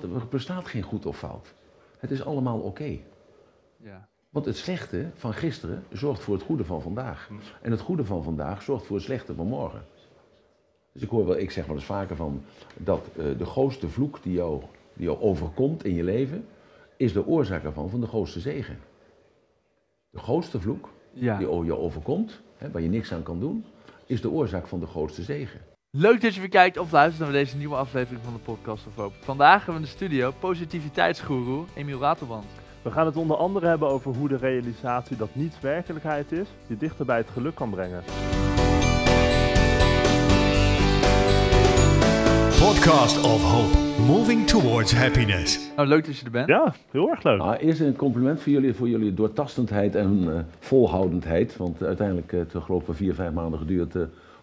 dat er bestaat geen goed of fout. Het is allemaal oké. Ja. Want het slechte van gisteren zorgt voor het goede van vandaag. En het goede van vandaag zorgt voor het slechte van morgen. Dus ik hoor wel, ik zeg wel eens vaker van, dat de grootste vloek die jou overkomt in je leven, is de oorzaak ervan van de grootste zegen. De grootste vloek die jou overkomt, hè, waar je niks aan kan doen, is de oorzaak van de grootste zegen. Leuk dat je weer kijkt of luistert naar deze nieuwe aflevering van de Podcast of Hope. Vandaag hebben we in de studio positiviteitsgoeroe Emile Ratelband. We gaan het onder andere hebben over hoe de realisatie dat niets werkelijkheid is, je dichter bij het geluk kan brengen. Podcast of Hope, moving towards happiness. Nou, leuk dat je er bent. Ja, heel erg leuk. Nou, eerst een compliment voor jullie doortastendheid en volhoudendheid. Want uiteindelijk het geloof ik 4-5 maanden geduurd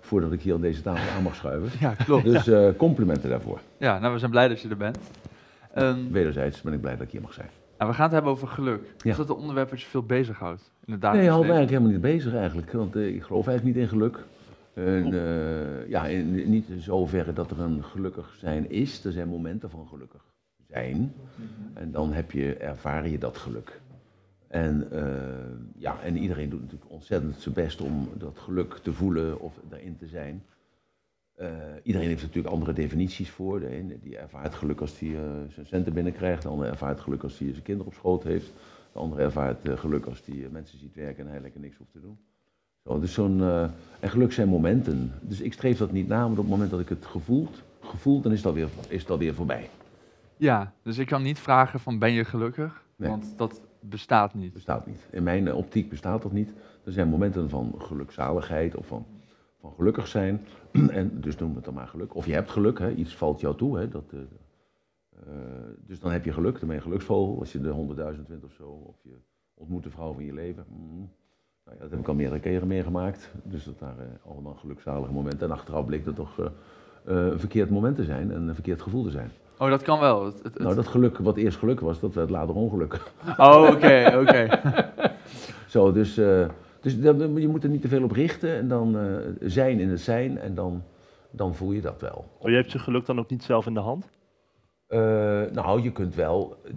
voordat ik hier aan deze tafel aan mag schuiven. Ja, klopt. Dus complimenten daarvoor. Ja, nou, we zijn blij dat je er bent. Wederzijds ben ik blij dat ik hier mag zijn. Nou, we gaan het hebben over geluk. Ja. Is dat een onderwerp dat je veel bezighoudt? Nee, je houdt me eigenlijk helemaal niet bezig eigenlijk. Want ik geloof eigenlijk niet in geluk. Niet in zoverre dat er een gelukkig zijn is. Er zijn momenten van gelukkig zijn. En dan ervaar je dat geluk. En iedereen doet natuurlijk ontzettend zijn best om dat geluk te voelen of daarin te zijn. Iedereen heeft er natuurlijk andere definities voor. De een die ervaart geluk als hij zijn centen binnenkrijgt. De ander ervaart geluk als hij zijn kinderen op schoot heeft. De andere ervaart geluk als hij mensen ziet werken en hij lekker niks hoeft te doen. En geluk zijn momenten. Dus ik streef dat niet na, want op het moment dat ik het gevoel, dan is dat weer voorbij. Ja, dus ik kan niet vragen van ben je gelukkig? Nee. Want dat bestaat niet. Bestaat niet. In mijn optiek bestaat dat niet. Er zijn momenten van gelukzaligheid of van gelukkig zijn. En dus noemen we het dan maar geluk. Of je hebt geluk, hè? Iets valt jou toe. Hè? Dus dan heb je geluk, dan ben je geluksvogel. Als je de 100.000 wint of zo, of je ontmoet de vrouw van je leven. Nou ja, dat heb ik al meerdere keren meegemaakt. Dus dat daar allemaal gelukzalige momenten. En achteraf bleek dat toch een verkeerd moment te zijn en een verkeerd gevoel te zijn. Oh, dat kan wel. Nou, dat geluk wat eerst geluk was, dat werd later ongeluk. Oh, oké. Zo, dus je moet er niet te veel op richten en dan zijn in het zijn en dan voel je dat wel. Oh, je hebt je geluk dan ook niet zelf in de hand? Je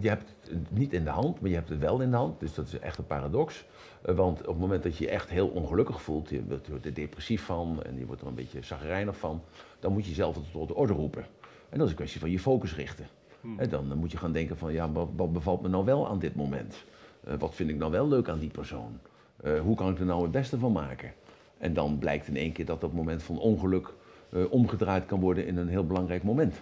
hebt het niet in de hand, maar je hebt het wel in de hand. Dus dat is echt een paradox. Want op het moment dat je je echt heel ongelukkig voelt, je wordt er depressief van en je wordt er een beetje chagrijnig van, dan moet je jezelf tot de orde roepen. En dat is een kwestie van je focus richten. En dan moet je gaan denken van, ja, wat bevalt me nou wel aan dit moment? Wat vind ik nou wel leuk aan die persoon? Hoe kan ik er nou het beste van maken? En dan blijkt in één keer dat moment van ongeluk omgedraaid kan worden in een heel belangrijk moment.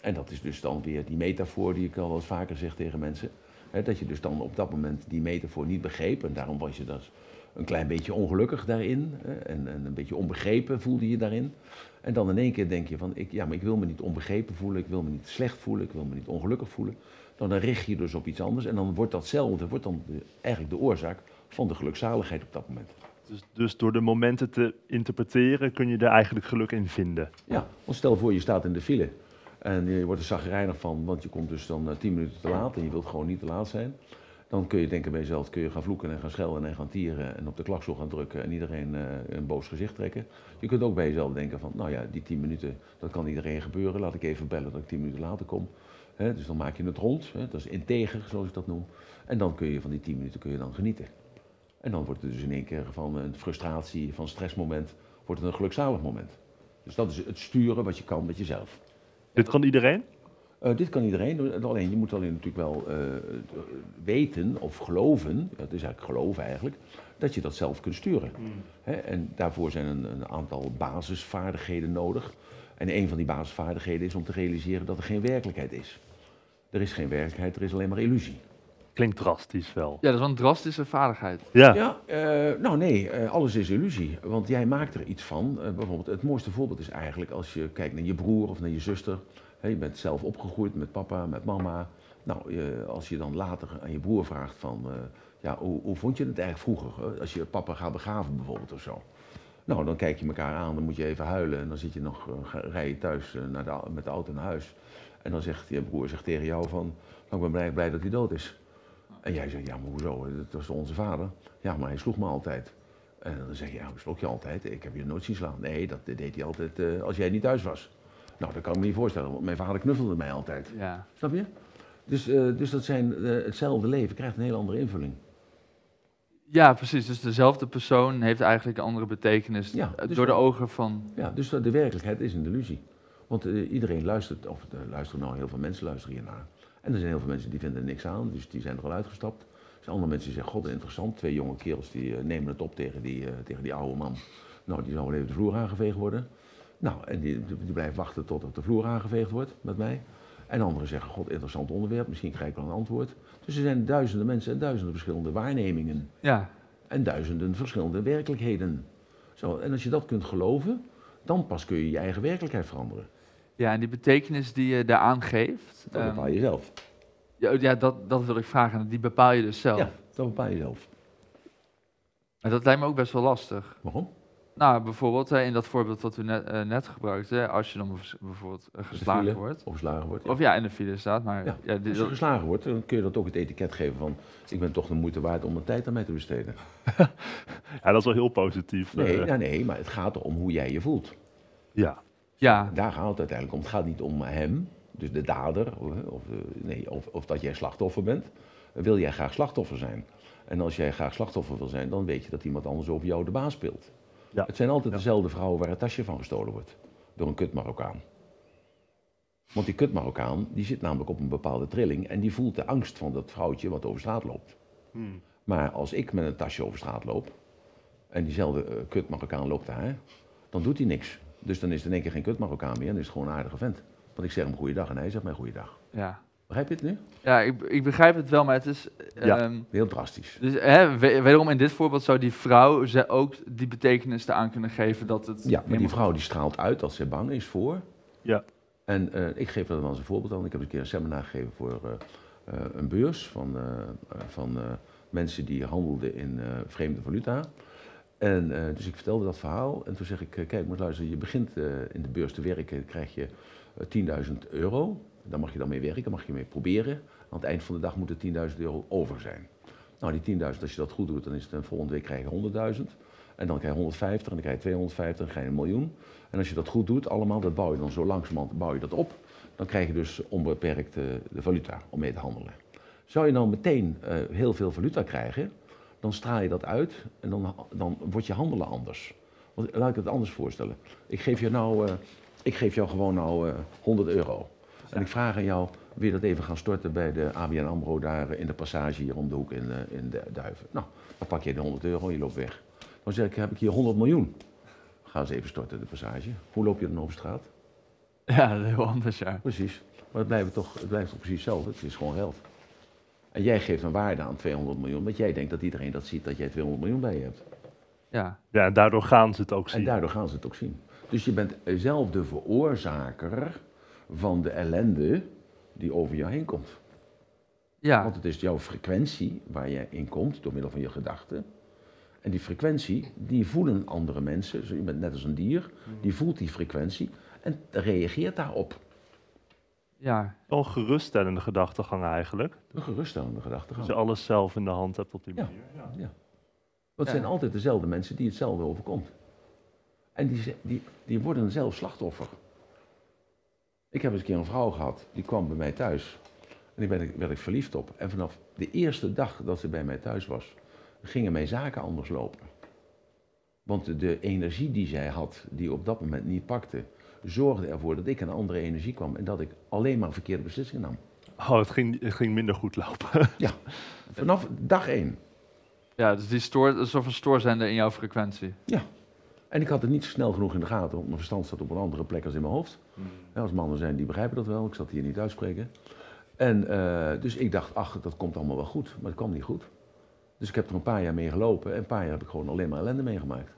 En dat is dus dan weer die metafoor die ik al wel eens vaker zeg tegen mensen. Hè, dat je dus dan op dat moment die metafoor niet begreep. En daarom was je dus een klein beetje ongelukkig daarin. Hè, en een beetje onbegrepen voelde je daarin. En dan in één keer denk je van, maar ik wil me niet onbegrepen voelen. Ik wil me niet slecht voelen. Ik wil me niet ongelukkig voelen. Dan richt je dus op iets anders. En dan wordt datzelfde, eigenlijk de oorzaak van de gelukzaligheid op dat moment. Dus door de momenten te interpreteren kun je er eigenlijk geluk in vinden? Ja, want stel voor je staat in de file. En je wordt er chagrijnig van, want je komt dus dan 10 minuten te laat en je wilt gewoon niet te laat zijn. Dan kun je denken bij jezelf, kun je gaan vloeken en gaan schelden en gaan tieren en op de klakstoel gaan drukken en iedereen een boos gezicht trekken. Je kunt ook bij jezelf denken van, nou ja, die 10 minuten, dat kan iedereen gebeuren. Laat ik even bellen dat ik 10 minuten later kom. He, dus dan maak je het rond, he, dat is integer, zoals ik dat noem. En dan kun je van die 10 minuten kun je dan genieten. En dan wordt het dus in één keer van een frustratie, van stressmoment, wordt het een gelukzalig moment. Dus dat is het sturen wat je kan met jezelf. Dit kan iedereen? Dit kan iedereen, alleen je moet natuurlijk wel weten of geloven, dat is eigenlijk geloven eigenlijk, dat je dat zelf kunt sturen. Hè? En daarvoor zijn een aantal basisvaardigheden nodig. En een van die basisvaardigheden is om te realiseren dat er geen werkelijkheid is. Er is geen werkelijkheid, er is alleen maar illusie. Klinkt drastisch wel. Ja, dat is wel een drastische vaardigheid. Alles is illusie. Want jij maakt er iets van. Bijvoorbeeld, het mooiste voorbeeld is eigenlijk als je kijkt naar je broer of naar je zuster. Hey, je bent zelf opgegroeid met papa, met mama. Nou, als je dan later aan je broer vraagt van, hoe vond je het eigenlijk vroeger? Als je papa gaat begraven bijvoorbeeld of zo. Nou, dan kijk je elkaar aan, dan moet je even huilen. En dan zit je nog, rij je thuis met de auto naar huis. En dan zegt je broer tegen jou van, nou, ik ben blij dat hij dood is. En jij zegt, ja, maar hoezo? Dat was onze vader. Ja, maar hij sloeg me altijd. En dan zeg je, ja, hij sloeg je altijd? Ik heb je nooit zien slaan. Nee, dat deed hij altijd als jij niet thuis was. Nou, dat kan ik me niet voorstellen, want mijn vader knuffelde mij altijd. Ja. Snap je? Dus dat zijn, hetzelfde leven krijgt een hele andere invulling. Ja, precies. Dus dezelfde persoon heeft eigenlijk een andere betekenis door de ogen van... Ja, dus de werkelijkheid is een delusie. Want iedereen luistert, of luisteren nou heel veel mensen luisteren hiernaar. En er zijn heel veel mensen die vinden er niks aan, dus die zijn er al uitgestapt. Er zijn andere mensen die zeggen, god, interessant. Twee jonge kerels die nemen het op tegen die oude man. Nou, die zou wel even de vloer aangeveegd worden. Nou, en die blijft wachten totdat de vloer aangeveegd wordt met mij. En anderen zeggen, god, interessant onderwerp, misschien krijg ik wel een antwoord. Dus er zijn duizenden mensen en duizenden verschillende waarnemingen. Ja. En duizenden verschillende werkelijkheden. Zo, en als je dat kunt geloven, dan pas kun je je eigen werkelijkheid veranderen. Ja, en die betekenis die je daaraan geeft... Dat bepaal je zelf. Ja, dat wil ik vragen. Die bepaal je dus zelf. Ja, dat bepaal je zelf. En dat lijkt me ook best wel lastig. Waarom? Nou, bijvoorbeeld in dat voorbeeld wat u net gebruikte, als je dan bijvoorbeeld geslagen wordt. Of geslagen wordt. Ja. Of ja, in de file staat. Maar ja. Ja, als je geslagen wordt, dan kun je dat ook het etiket geven van, ik ben toch de moeite waard om mijn tijd aan mij te besteden. Ja, dat is wel heel positief. Nee, nee, maar het gaat erom hoe jij je voelt. Ja. Ja. Daar gaat het uiteindelijk om. Het gaat niet om hem, dus de dader, of dat jij slachtoffer bent. Wil jij graag slachtoffer zijn? En als jij graag slachtoffer wil zijn, dan weet je dat iemand anders over jou de baas speelt. Ja. Het zijn altijd dezelfde vrouwen waar het tasje van gestolen wordt. Door een kut Marokkaan. Want die kut Marokkaan, die zit namelijk op een bepaalde trilling en die voelt de angst van dat vrouwtje wat over straat loopt. Hmm. Maar als ik met een tasje over straat loop en diezelfde kut Marokkaan loopt daar, hè, dan doet hij niks. Dus dan is er in één keer geen kut Marokkaan meer en is het gewoon een aardige vent. Want ik zeg hem goeiedag en hij zegt mij goeiedag. Ja. Begrijp je het nu? Ja, ik begrijp het wel, maar het is... heel drastisch. Dus wederom in dit voorbeeld zou die vrouw ook die betekenis eraan kunnen geven dat het... Ja, maar helemaal... die vrouw die straalt uit dat ze bang is voor. Ja. En ik geef dat wel eens een voorbeeld aan. Ik heb een keer een seminar gegeven voor een beurs van mensen die handelden in vreemde valuta. En dus ik vertelde dat verhaal en toen zeg ik, kijk, moet luisteren, je begint in de beurs te werken, krijg je €10.000. Daar mag je dan mee werken, mag je mee proberen. Aan het eind van de dag moet er €10.000 over zijn. Nou, die 10.000, als je dat goed doet, dan is het een volgende week krijg je 100.000. En dan krijg je 150, en dan krijg je 250, dan krijg je 1 miljoen. En als je dat goed doet, allemaal, dat bouw je dan zo langzamerhand bouw je dat op. Dan krijg je dus onbeperkt de valuta om mee te handelen. Zou je nou meteen heel veel valuta krijgen, dan straal je dat uit en dan wordt je handelen anders. Want, laat ik het anders voorstellen. Ik geef jou gewoon €100. En ik vraag aan jou, wil je dat even gaan storten bij de ABN AMRO daar in de passage hier om de hoek in de Duiven? Nou, dan pak je de €100 en je loopt weg. Dan zeg ik, heb ik hier 100 miljoen. Ga eens even storten in de passage. Hoe loop je dan over straat? Ja, heel anders, ja. Precies. Maar het blijft toch precies hetzelfde. Het is gewoon geld. En jij geeft een waarde aan 200 miljoen, want jij denkt dat iedereen dat ziet dat jij 200 miljoen bij je hebt. Ja. Ja, en daardoor gaan ze het ook zien. Dus je bent zelf de veroorzaker van de ellende die over jou heen komt. Ja. Want het is jouw frequentie waar je in komt door middel van je gedachten. En die frequentie, die voelen andere mensen. Dus je bent net als een dier, die voelt die frequentie en reageert daarop. Ja. Een geruststellende gedachtegang eigenlijk. Een geruststellende gedachtegang. Dus je alles zelf in de hand hebt op die manier. Ja. Ja. Want het zijn altijd dezelfde mensen die hetzelfde overkomt. En die worden zelf slachtoffer. Ik heb eens een keer een vrouw gehad, die kwam bij mij thuis. En daar werd ik verliefd op. En vanaf de eerste dag dat ze bij mij thuis was, gingen mijn zaken anders lopen. Want de energie die zij had, die op dat moment niet pakte, zorgde ervoor dat ik een andere energie kwam en dat ik alleen maar verkeerde beslissingen nam. Oh, het ging minder goed lopen. Ja, vanaf dag 1. Ja, dus die een soort van stoorzender in jouw frequentie. Ja. En ik had het niet snel genoeg in de gaten, want mijn verstand zat op een andere plek als in mijn hoofd. Ja, als mannen zijn, die begrijpen dat wel. Ik zat hier niet uitspreken. En dus ik dacht, ach, dat komt allemaal wel goed. Maar dat kwam niet goed. Dus ik heb er een paar jaar mee gelopen. En een paar jaar heb ik gewoon alleen maar ellende meegemaakt.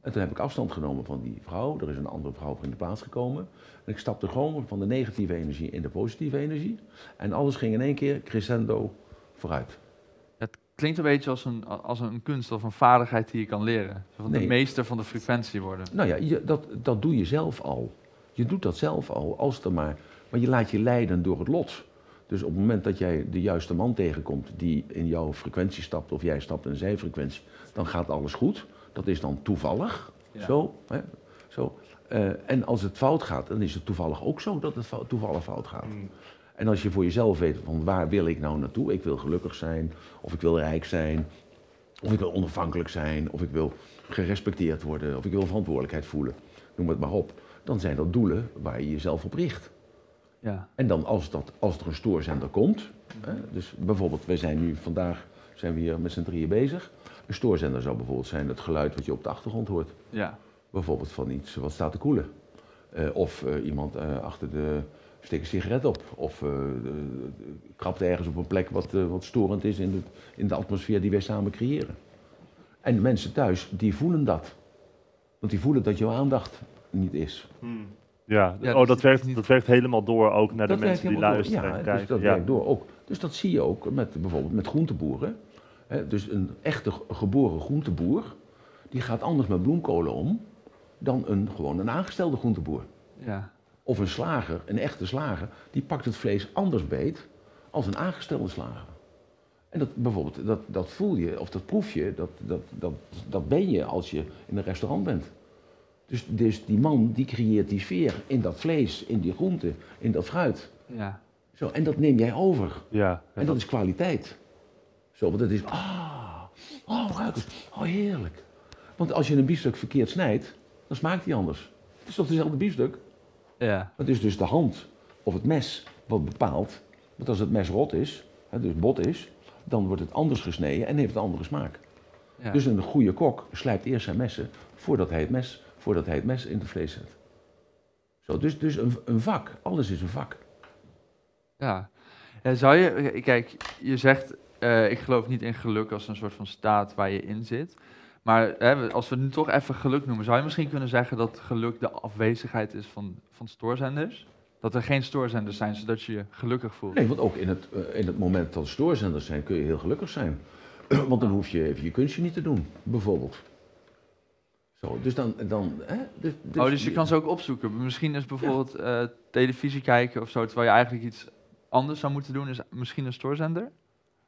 En toen heb ik afstand genomen van die vrouw. Er is een andere vrouw voor in de plaats gekomen. En ik stapte gewoon van de negatieve energie in de positieve energie. En alles ging in één keer crescendo vooruit. Klinkt een beetje als een kunst of een vaardigheid die je kan leren. Van de meester van de frequentie worden. Nou ja, dat doe je zelf al. Je doet dat zelf al, als er maar. Maar je laat je leiden door het lot. Dus op het moment dat jij de juiste man tegenkomt die in jouw frequentie stapt, of jij stapt in zijn frequentie, dan gaat alles goed. Dat is dan toevallig. Ja. Zo, hè? Zo. En als het fout gaat, dan is het toevallig ook zo dat het toevallig fout gaat. Mm. En als je voor jezelf weet van waar wil ik nou naartoe, ik wil gelukkig zijn, of ik wil rijk zijn, of ik wil onafhankelijk zijn, of ik wil gerespecteerd worden, of ik wil verantwoordelijkheid voelen, noem het maar op. Dan zijn dat doelen waar je jezelf op richt. Ja. En dan als er een stoorzender komt, hè, dus bijvoorbeeld we zijn nu vandaag zijn we hier met z'n drieën bezig. Een stoorzender zou bijvoorbeeld zijn het geluid wat je op de achtergrond hoort. Ja. Bijvoorbeeld van iets wat staat te koelen. Of iemand achter de... steek een sigaret op. Of krabt ergens op een plek wat storend is in de atmosfeer die wij samen creëren. En de mensen thuis, die voelen dat. Want die voelen dat jouw aandacht niet is. Hmm. Ja, ja dat werkt helemaal door ook naar de mensen die luisteren. Ja, en kijken. Dus dat werkt door ook. Dus dat zie je ook met bijvoorbeeld met groenteboeren. Hè, dus een echte geboren groenteboer, die gaat anders met bloemkolen om dan gewoon een aangestelde groenteboer. Ja. Of een slager, een echte slager, die pakt het vlees anders beet als een aangestelde slager. En dat bijvoorbeeld, dat voel je, of dat proef je, dat ben je als je in een restaurant bent. Dus die man, die creëert die sfeer in dat vlees, in die groente, in dat fruit. Ja. Zo, en dat neem jij over. Ja, en dat is kwaliteit. Zo, want dat is, ruik eens, heerlijk. Want als je een biefstuk verkeerd snijdt, dan smaakt die anders. Het is toch dezelfde biefstuk? Ja. Het is dus de hand of het mes wat bepaalt, want als het mes rot is, dus bot is, dan wordt het anders gesneden en heeft een andere smaak. Ja. Dus een goede kok slijpt eerst zijn messen voordat hij het mes in het vlees zet. Zo, dus een vak, alles is een vak. Ja, en zou je, kijk, je zegt, ik geloof niet in geluk als een soort van staat waar je in zit. Maar hè, als we nu toch even geluk noemen, zou je misschien kunnen zeggen dat geluk de afwezigheid is van stoorzenders? Dat er geen stoorzenders zijn, zodat je je gelukkig voelt? Nee, want ook in het moment dat stoorzenders zijn, kun je heel gelukkig zijn. Want dan hoef je even je kunstje niet te doen, bijvoorbeeld. Zo, dus dan hè, dus je kan ze ook opzoeken. Misschien is bijvoorbeeld televisie kijken of zo, terwijl je eigenlijk iets anders zou moeten doen, is misschien een stoorzender?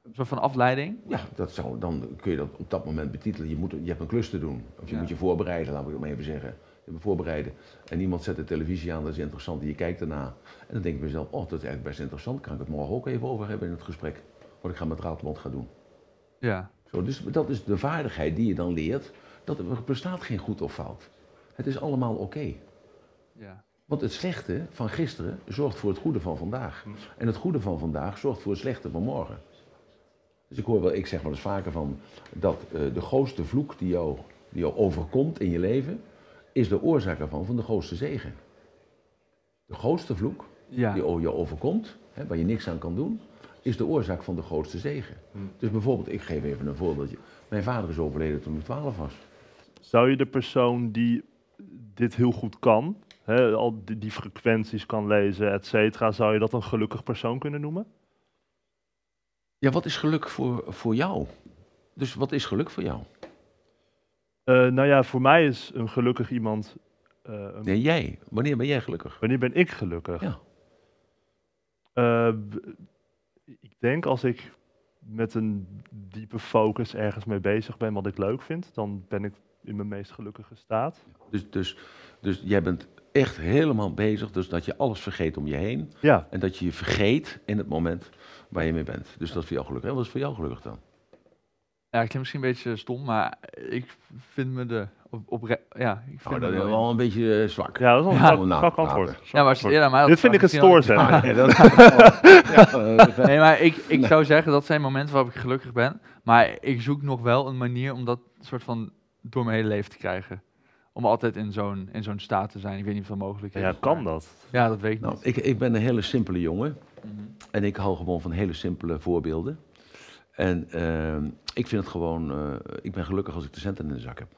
Een soort van afleiding? Ja, dan kun je dat op dat moment betitelen. Je hebt een klus te doen. Of je moet je voorbereiden, laat ik het maar even zeggen. Je moet voorbereiden. En iemand zet de televisie aan, dat is interessant. En je kijkt daarna. En dan denk ik mezelf, dat is eigenlijk best interessant. Kan ik het morgen ook even over hebben in het gesprek. Wat ik met Ratelband ga doen. Ja. Zo, dus dat is de vaardigheid die je dan leert. Dat er bestaat geen goed of fout. Het is allemaal oké. Ja. Want het slechte van gisteren zorgt voor het goede van vandaag. En het goede van vandaag zorgt voor het slechte van morgen. Dus ik zeg wel eens vaker van dat de grootste vloek die jou overkomt in je leven, is de oorzaak ervan van de grootste zegen. De grootste vloek die jou overkomt, hè, waar je niks aan kan doen, is de oorzaak van de grootste zegen. Hm. Dus bijvoorbeeld, ik geef even een voorbeeltje. Mijn vader is overleden toen ik 12 was. Zou je de persoon die dit heel goed kan, hè, al die frequenties kan lezen, et cetera, zou je dat een gelukkig persoon kunnen noemen? Ja, wat is geluk voor jou? Dus wat is geluk voor jou? Voor mij is een gelukkig iemand... Nee, jij. Wanneer ben jij gelukkig? Wanneer ben ik gelukkig? Ja. Ik denk als ik met een diepe focus ergens mee bezig ben wat ik leuk vind, dan ben ik in mijn meest gelukkige staat. Dus jij bent echt helemaal bezig, dus dat je alles vergeet om je heen. Ja. En dat je je vergeet in het moment waar je mee bent. Dus dat is voor jou gelukkig. En wat is voor jou gelukkig dan? Ja, ik vind misschien een beetje stom, maar ik vind me de... dat is wel een beetje zwak. Ja, dat is wel een zwak antwoord. Dit vind ik het stoorzender. Nee, maar ik zou zeggen, dat zijn momenten waarop ik gelukkig ben. Maar ik zoek nog wel een manier om dat soort van door mijn hele leven te krijgen. Om altijd in zo'n staat te zijn. Ik weet niet of dat mogelijk is. Ja, kan dat? Ja, dat weet ik niet. Ik ben een hele simpele jongen. Mm-hmm. En ik hou gewoon van hele simpele voorbeelden. En ik vind het gewoon... ik ben gelukkig als ik de centen in de zak heb.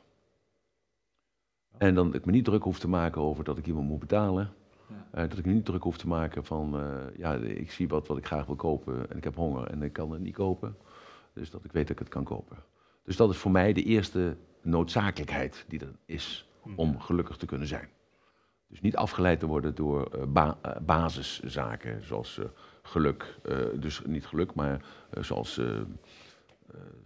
En dat ik me niet druk hoef te maken over dat ik iemand moet betalen. Ja. Dat ik me niet druk hoef te maken van... ik zie wat ik graag wil kopen en ik heb honger en ik kan het niet kopen. Dus dat ik weet dat ik het kan kopen. Dus dat is voor mij de eerste noodzakelijkheid die er is om gelukkig te kunnen zijn. Dus niet afgeleid te worden door basiszaken zoals geluk. Dus niet geluk, maar zoals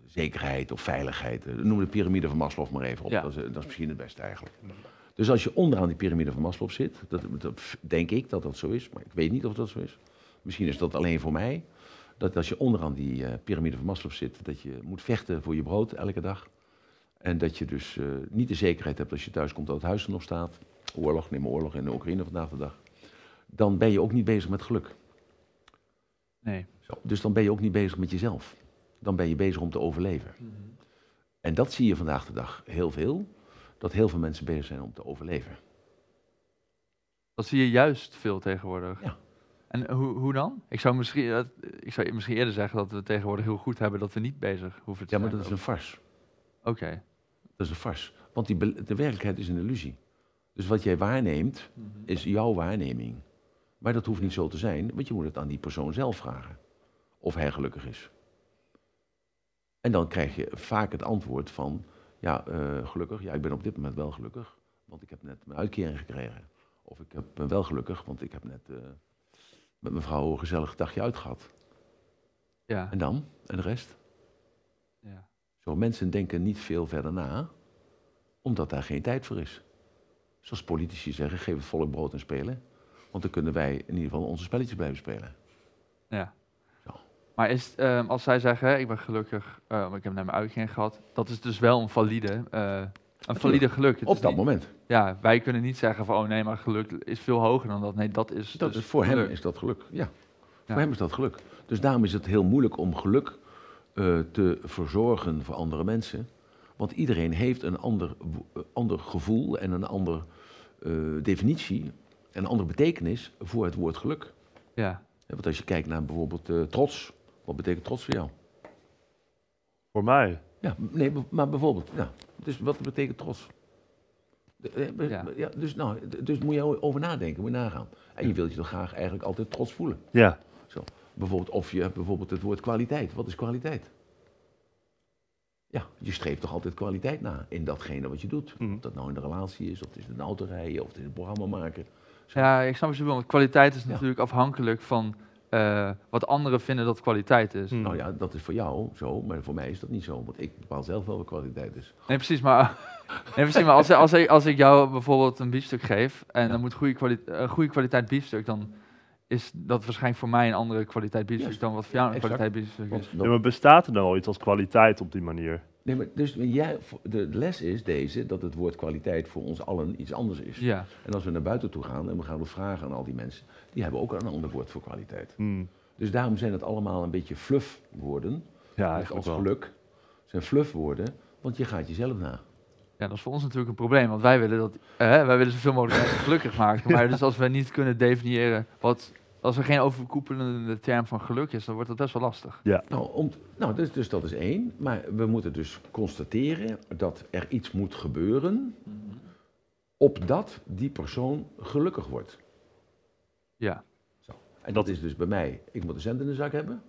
zekerheid of veiligheid. Noem de piramide van Maslow maar even op. Ja. Dat is misschien het beste eigenlijk. Dus als je onderaan die piramide van Maslow zit, denk ik dat dat zo is, maar ik weet niet of dat zo is. Misschien is dat alleen voor mij, dat als je onderaan die piramide van Maslow zit, dat je moet vechten voor je brood elke dag. En dat je dus niet de zekerheid hebt als je thuis komt dat het huis er nog staat. Oorlog, neem maar oorlog in de Oekraïne vandaag de dag. Dan ben je ook niet bezig met geluk. Nee. Zo, dus dan ben je ook niet bezig met jezelf. Dan ben je bezig om te overleven. Mm-hmm. En dat zie je vandaag de dag heel veel. Dat heel veel mensen bezig zijn om te overleven. Dat zie je juist veel tegenwoordig. Ja. En hoe dan? Ik zou misschien eerder zeggen dat we tegenwoordig heel goed hebben dat we niet bezig hoeven te zijn. Ja, maar dat is een farce. Oké. Okay. Dat is een farce. Want de werkelijkheid is een illusie. Dus wat jij waarneemt, mm-hmm, is jouw waarneming. Maar dat hoeft niet zo te zijn, want je moet het aan die persoon zelf vragen. Of hij gelukkig is. En dan krijg je vaak het antwoord van, ja, gelukkig, ja, ik ben op dit moment wel gelukkig, want ik heb net mijn uitkering gekregen. Of ik ben wel gelukkig, want ik heb net met mijn vrouw een gezellig dagje uit gehad. Ja. En dan? En de rest? Ja. Zo, mensen denken niet veel verder na, omdat daar geen tijd voor is. Zoals politici zeggen, geef het volk brood en spelen. Want dan kunnen wij in ieder geval onze spelletjes blijven spelen. Ja. Zo. Maar is, als zij zeggen, ik ben gelukkig, ik heb net mijn uitkering gehad. Dat is dus wel een valide geluk. Het op dat niet, moment. Ja, wij kunnen niet zeggen van, oh nee, maar geluk is veel hoger dan dat. Nee, dat is dat dus is voor geluk. Hem is dat geluk, ja. Voor hem is dat geluk. Dus daarom is het heel moeilijk om geluk te verzorgen voor andere mensen. Want iedereen heeft een ander gevoel en een andere definitie, een andere betekenis voor het woord geluk. Ja. Want als je kijkt naar bijvoorbeeld trots, wat betekent trots voor jou? Voor mij? Ja, nee, maar bijvoorbeeld, ja. Dus wat betekent trots? Ja, dus moet je over nadenken, moet je nagaan. En je wilt je toch graag eigenlijk altijd trots voelen. Ja. Zo. Bijvoorbeeld, of je hebt bijvoorbeeld het woord kwaliteit. Wat is kwaliteit? Ja, je streeft toch altijd kwaliteit na in datgene wat je doet. Mm. Of dat nou in de relatie is, of het is een auto rijden, of het is een programma maken. Zo. Ja, ik snap het wel, want kwaliteit is natuurlijk afhankelijk van wat anderen vinden dat kwaliteit is. Mm. Nou ja, dat is voor jou zo, maar voor mij is dat niet zo, want ik bepaal zelf wel wat kwaliteit is. Nee, precies, maar, als ik jou bijvoorbeeld een biefstuk geef en dan moet goede kwaliteit biefstuk, dan is dat waarschijnlijk voor mij een andere kwaliteit biefstuk dan wat voor jou een kwaliteit biefstuk is. Ja, maar bestaat er nou iets als kwaliteit op die manier? Nee, maar dus jij, de les is deze, dat het woord kwaliteit voor ons allen iets anders is. Ja. En als we naar buiten toe gaan en we gaan vragen aan al die mensen, die hebben ook een ander woord voor kwaliteit. Mm. Dus daarom zijn het allemaal een beetje fluffwoorden. Ja, echt als geluk zijn fluffwoorden, want je gaat jezelf na. Ja, dat is voor ons natuurlijk een probleem, want wij willen zoveel mogelijk gelukkig maken. Maar dus als we niet kunnen definiëren wat, als er geen overkoepelende term van geluk is, dan wordt dat best wel lastig. Ja. Dus dat is één. Maar we moeten dus constateren dat er iets moet gebeuren, mm-hmm, opdat die persoon gelukkig wordt. Ja. Zo. En dat is dus bij mij, ik moet een cent in de zak hebben.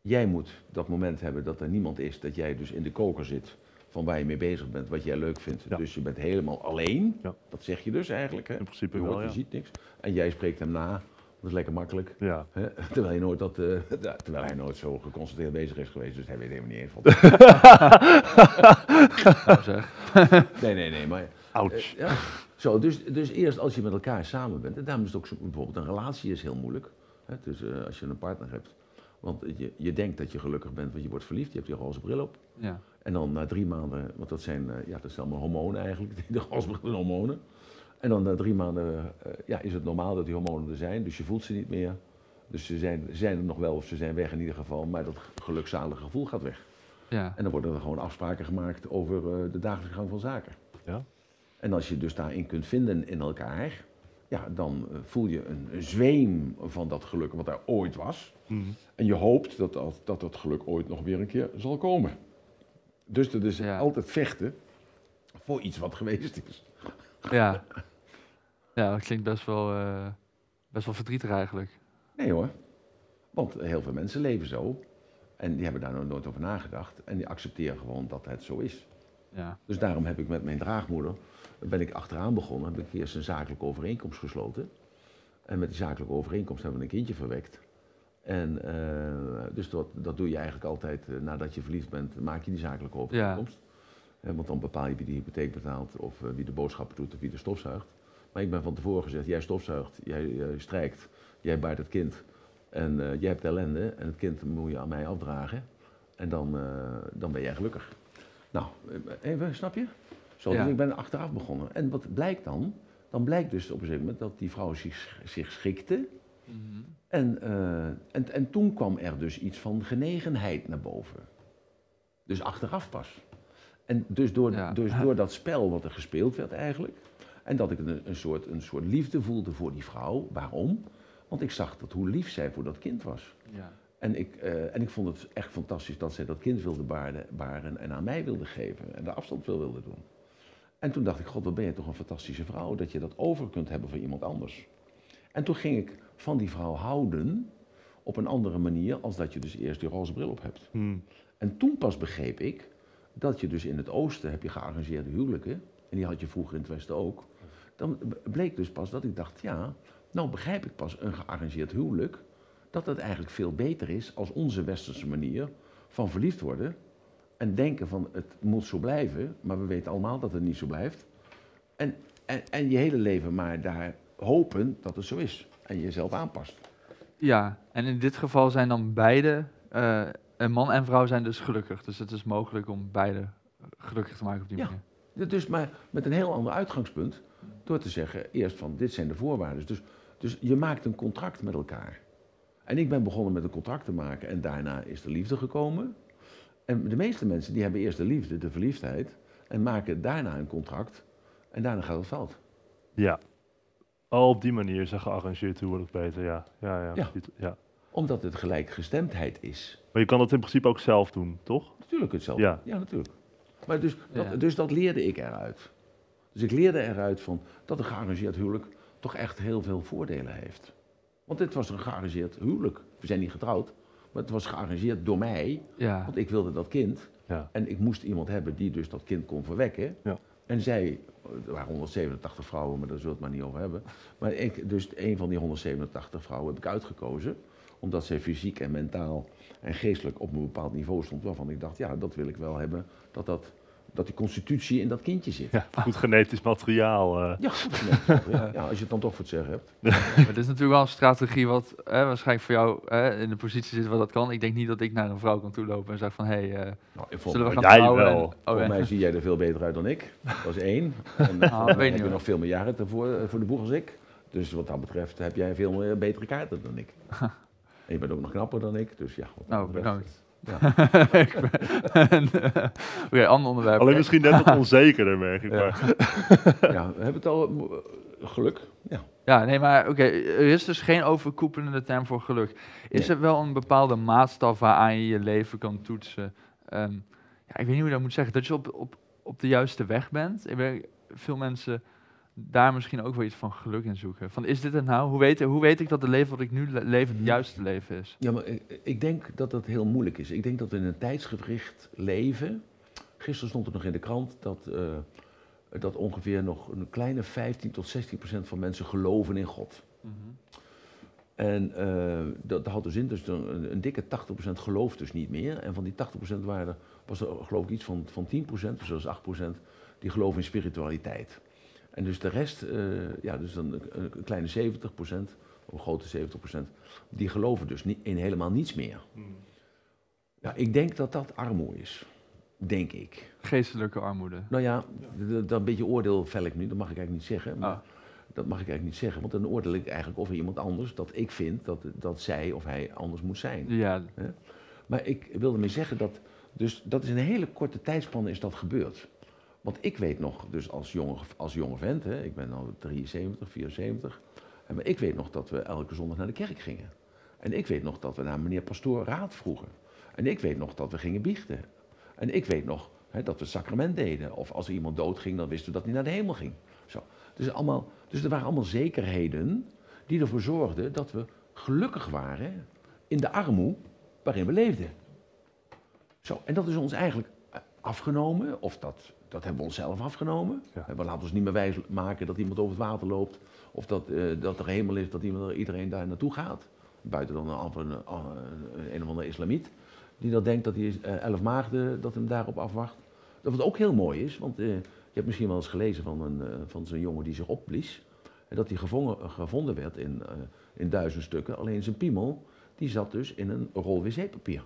Jij moet dat moment hebben dat er niemand is, dat jij dus in de koker zit van waar je mee bezig bent, wat jij leuk vindt. Ja. Dus je bent helemaal alleen. Ja. Dat zeg je dus eigenlijk. Hè? In principe je hoort, wel, ja. Je ziet niks. En jij spreekt hem na. Dat is lekker makkelijk. Ja. Hè? Terwijl hij nooit zo geconcentreerd bezig is geweest. Dus hij weet helemaal niet eens van. Nou zeg. Nee. Maar, ouch. Ja. Zo, dus eerst als je met elkaar samen bent. En daarom is het ook zo, bijvoorbeeld een relatie is heel moeilijk. Hè? Dus als je een partner hebt. Want je denkt dat je gelukkig bent, want je wordt verliefd. Je hebt die roze bril op. Ja. En dan na 3 maanden, want dat zijn allemaal hormonen eigenlijk, de gasbril hormonen. En dan na 3 maanden is het normaal dat die hormonen er zijn, dus je voelt ze niet meer. Dus ze zijn er nog wel of ze zijn weg in ieder geval, maar dat gelukzalige gevoel gaat weg. Ja. En dan worden er gewoon afspraken gemaakt over de dagelijkse gang van zaken. Ja. En als je dus daarin kunt vinden in elkaar, ja, dan voel je een zweem van dat geluk wat er ooit was. Mm-hmm. En je hoopt dat geluk ooit nog weer een keer zal komen. Dus dat is altijd vechten voor iets wat geweest is. Ja, ja, dat klinkt best wel verdrietig eigenlijk. Nee hoor, want heel veel mensen leven zo en die hebben daar nooit over nagedacht en die accepteren gewoon dat het zo is. Ja. Dus daarom heb ik met mijn draagmoeder, ben ik achteraan begonnen, heb ik eerst een zakelijke overeenkomst gesloten. En met die zakelijke overeenkomst hebben we een kindje verwekt. En dus dat doe je eigenlijk altijd nadat je verliefd bent, maak je die zakelijke overeenkomst. Ja. Want dan bepaal je wie de hypotheek betaalt of wie de boodschappen doet of wie de stofzuigt. Maar ik ben van tevoren gezegd, jij stofzuigt, jij strijkt, jij baart het kind. En jij hebt ellende en het kind moet je aan mij afdragen. En dan ben jij gelukkig. Nou, even, snap je? Zo, ja. Dus ik ben achteraf begonnen. En wat blijkt dan? Dan blijkt dus op een gegeven moment dat die vrouw zich schikte. Mm-hmm. En toen kwam er dus iets van genegenheid naar boven. Dus achteraf pas. En dus door dat spel wat er gespeeld werd eigenlijk. En dat ik een soort liefde voelde voor die vrouw. Waarom? Want ik zag dat hoe lief zij voor dat kind was. Ja. En ik vond het echt fantastisch dat zij dat kind wilde baren en aan mij wilde geven. En de afstand wilde doen. En toen dacht ik, god, wat ben je toch een fantastische vrouw. Dat je dat over kunt hebben van iemand anders. En toen ging ik van die vrouw houden op een andere manier als dat je dus eerst die roze bril op hebt. Hmm. En toen pas begreep ik dat je dus in het oosten heb je gearrangeerde huwelijken. En die had je vroeger in het westen ook. Dan bleek dus pas dat ik dacht, ja, nou begrijp ik pas een gearrangeerd huwelijk. Dat het eigenlijk veel beter is als onze westerse manier van verliefd worden. En denken van het moet zo blijven, maar we weten allemaal dat het niet zo blijft. En je hele leven maar daar hopen dat het zo is. En jezelf aanpast. Ja, en in dit geval zijn dan beide, een man en vrouw zijn dus gelukkig. Dus het is mogelijk om beide gelukkig te maken op die manier. Ja, dus maar met een heel ander uitgangspunt. Door te zeggen eerst van dit zijn de voorwaarden. Dus je maakt een contract met elkaar. En ik ben begonnen met een contract te maken en daarna is de liefde gekomen. En de meeste mensen die hebben eerst de liefde, de verliefdheid, en maken daarna een contract en daarna gaat het fout. Ja, al op die manier is een gearrangeerd huwelijk beter, ja. Omdat het gelijkgestemdheid is. Maar je kan dat in principe ook zelf doen, toch? Natuurlijk hetzelfde, ja natuurlijk. Maar dus dat leerde ik eruit. Dus ik leerde eruit van dat een gearrangeerd huwelijk toch echt heel veel voordelen heeft. Want dit was een gearrangeerd huwelijk. We zijn niet getrouwd, maar het was gearrangeerd door mij. Ja. Want ik wilde dat kind. Ja. En ik moest iemand hebben die dus dat kind kon verwekken. Ja. En zij, er waren 187 vrouwen, maar daar zullen we het maar niet over hebben. Maar ik, dus een van die 187 vrouwen heb ik uitgekozen. Omdat zij fysiek en mentaal en geestelijk op een bepaald niveau stond. Waarvan ik dacht, ja, dat wil ik wel hebben. Dat die constitutie in dat kindje zit. Ja, goed genetisch materiaal. Ja, goed genetisch materiaal. Ja, als je het dan toch voor het zeggen hebt. Maar het is natuurlijk wel een strategie wat waarschijnlijk voor jou in de positie zit waar dat kan. Ik denk niet dat ik naar een vrouw kan toelopen en zeg van, zullen we gaan trouwen? Jij wel. Volgens mij zie jij er veel beter uit dan ik. Dat is één. En heb je nog veel meer jaren voor de boeg als ik. Dus wat dat betreft heb jij veel meer betere kaarten dan ik. En je bent ook nog knapper dan ik. Dus ja, wat dat betreft. Bedankt. Ja. Oké, ander onderwerp. Alleen misschien net wat onzekerder, merk ik maar. Ja, we hebben het al... Geluk, ja. Ja, nee, maar oké, er is dus geen overkoepelende term voor geluk. Is er wel een bepaalde maatstaf waaraan je je leven kan toetsen? Ja, ik weet niet hoe je dat moet zeggen. Dat je op de juiste weg bent. Ik weet veel mensen daar misschien ook wel iets van geluk in zoeken. Van, is dit het nou? Hoe weet ik dat het leven wat ik nu leef het juiste leven is? Ja, maar ik denk dat dat heel moeilijk is. Ik denk dat we in een tijdsgevricht leven... Gisteren stond er nog in de krant dat ongeveer nog een kleine 15% tot 16% van mensen geloven in God. Mm-hmm. En dat houdt dus in, dus een dikke 80% gelooft dus niet meer. En van die 80% was er geloof ik iets van 10%, dus dat is 8%, die geloven in spiritualiteit. En dus de rest, dus dan een kleine 70%, of een grote 70%, die geloven dus in helemaal niets meer. Mm. Ja, ik denk dat dat armoede is. Denk ik. Geestelijke armoede. Nou ja, dat beetje oordeel vel ik nu, dat mag ik eigenlijk niet zeggen. Maar dat mag ik eigenlijk niet zeggen, want dan oordeel ik eigenlijk over iemand anders dat ik vind dat zij of hij anders moet zijn. Ja. Maar ik wilde mee zeggen dat, dus dat is in een hele korte tijdspanne is dat gebeurd. Want ik weet nog, dus als jonge vent, hè, ik ben al 73, 74... maar ik weet nog dat we elke zondag naar de kerk gingen. En ik weet nog dat we naar meneer pastoor raad vroegen. En ik weet nog dat we gingen biechten. En ik weet nog dat we het sacrament deden. Of als er iemand doodging, dan wisten we dat hij naar de hemel ging. Zo. Dus er waren allemaal zekerheden die ervoor zorgden dat we gelukkig waren in de armoede waarin we leefden. Zo. En dat is ons eigenlijk afgenomen, of dat hebben we onszelf afgenomen. Ja. We laten ons niet meer wijs maken dat iemand over het water loopt. Of dat er hemel is, dat iedereen daar naartoe gaat. Buiten dan een of andere islamiet. Die dat denkt dat hij 11 maagden, dat hem daarop afwacht. Dat wat ook heel mooi is, want je hebt misschien wel eens gelezen van zo'n jongen die zich opblies. En dat hij gevonden werd in 1000 stukken. Alleen zijn piemel, die zat dus in een rol wc-papier.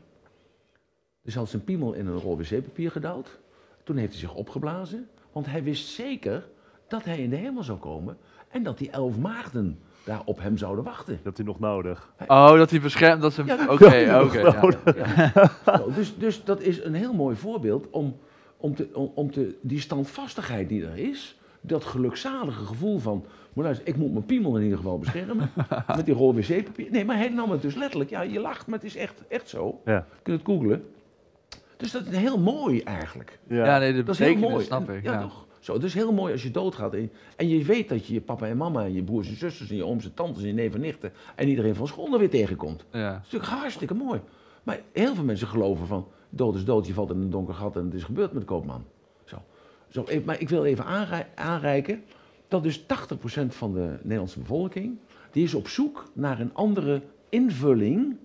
Dus hij had zijn piemel in een rol wc-papier gedouwd. Toen heeft hij zich opgeblazen, want hij wist zeker dat hij in de hemel zou komen en dat die 11 maagden daar op hem zouden wachten. Dat hij nog nodig. Oh, dat hij beschermd, dat ze hem... Ja, oké. Dus dat is een heel mooi voorbeeld om die standvastigheid die er is, dat gelukzalige gevoel van, maar luister, ik moet mijn piemel in ieder geval beschermen, met die rol wc-papier. Nee, maar hij nam het dus letterlijk. Ja, je lacht, maar het is echt zo. Ja. Je kunt het googlen. Dus dat is heel mooi eigenlijk. Ja, ja nee, dat betekent, is heel mooi. Snap ik. Ja, ja. Toch? Zo, het is heel mooi als je doodgaat en je weet dat je je papa en mama en je broers en zusters en je ooms en tantes en je neven en nichten en iedereen van school er weer tegenkomt. Ja. Dat is natuurlijk hartstikke mooi. Maar heel veel mensen geloven van, dood is dood, je valt in een donker gat en het is gebeurd met de koopman. Zo, maar ik wil even aanreiken dat dus 80% van de Nederlandse bevolking, die is op zoek naar een andere invulling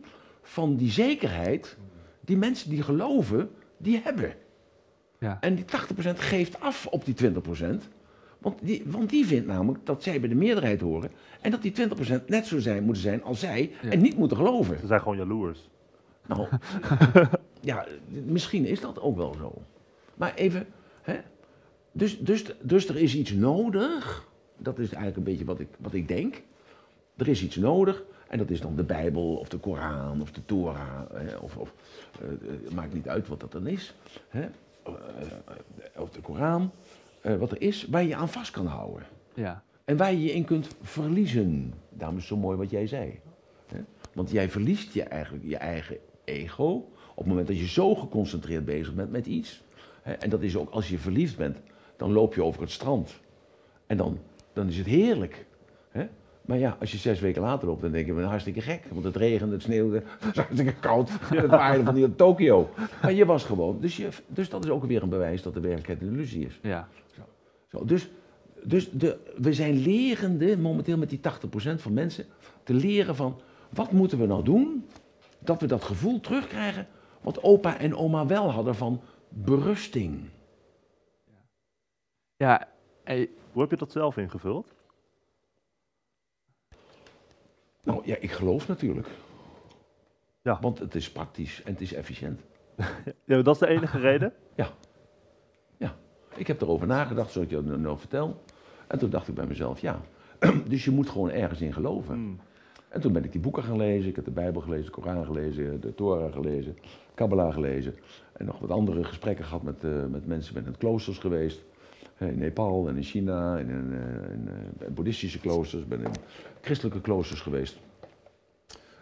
van die zekerheid die mensen die geloven, die hebben. Ja. En die 80% geeft af op die 20%. Want die vindt namelijk dat zij bij de meerderheid horen. En dat die 20% net zo moeten zijn als zij. Ja. En niet moeten geloven. Ze zijn gewoon jaloers. Nou, ja, misschien is dat ook wel zo. Maar even, hè? Dus er is iets nodig. Dat is eigenlijk een beetje wat ik denk. Er is iets nodig. En dat is dan de Bijbel, of de Koran, of de Torah. Hè? Of maakt niet uit wat dat dan is. Hè? Of de Koran, wat er is, waar je aan vast kan houden. Ja. En waar je je in kunt verliezen. Daarom is het zo mooi wat jij zei. Hè? Want jij verliest je eigen ego op het moment dat je zo geconcentreerd bezig bent met iets. Hè? En dat is ook als je verliefd bent, dan loop je over het strand. En dan is het heerlijk. Hè? Maar ja, als je 6 weken later loopt, dan denk je, hartstikke gek. Want het regent, het sneeuwde, het is hartstikke koud. Ja. Het waaide van hier in Tokio. Maar je was gewoon. Dus dat is ook weer een bewijs dat de werkelijkheid een illusie is. Ja. Zo, dus we zijn lerende, momenteel met die 80% van mensen, te leren van, wat moeten we nou doen, dat we dat gevoel terugkrijgen, wat opa en oma wel hadden van berusting. Ja. Hoe heb je dat zelf ingevuld? Nou ja, ik geloof natuurlijk. Ja. Want het is praktisch en het is efficiënt. Ja, dat is de enige reden? Ja. Ik heb erover nagedacht, zoals ik je nou vertel. En toen dacht ik bij mezelf, ja. Dus je moet gewoon ergens in geloven. Mm. En toen ben ik die boeken gaan lezen. Ik heb de Bijbel gelezen, de Koran gelezen, de Torah gelezen, Kabbalah gelezen. En nog wat andere gesprekken gehad met mensen. Ik ben in kloosters geweest. In Nepal en in China, in boeddhistische kloosters, ben in christelijke kloosters geweest.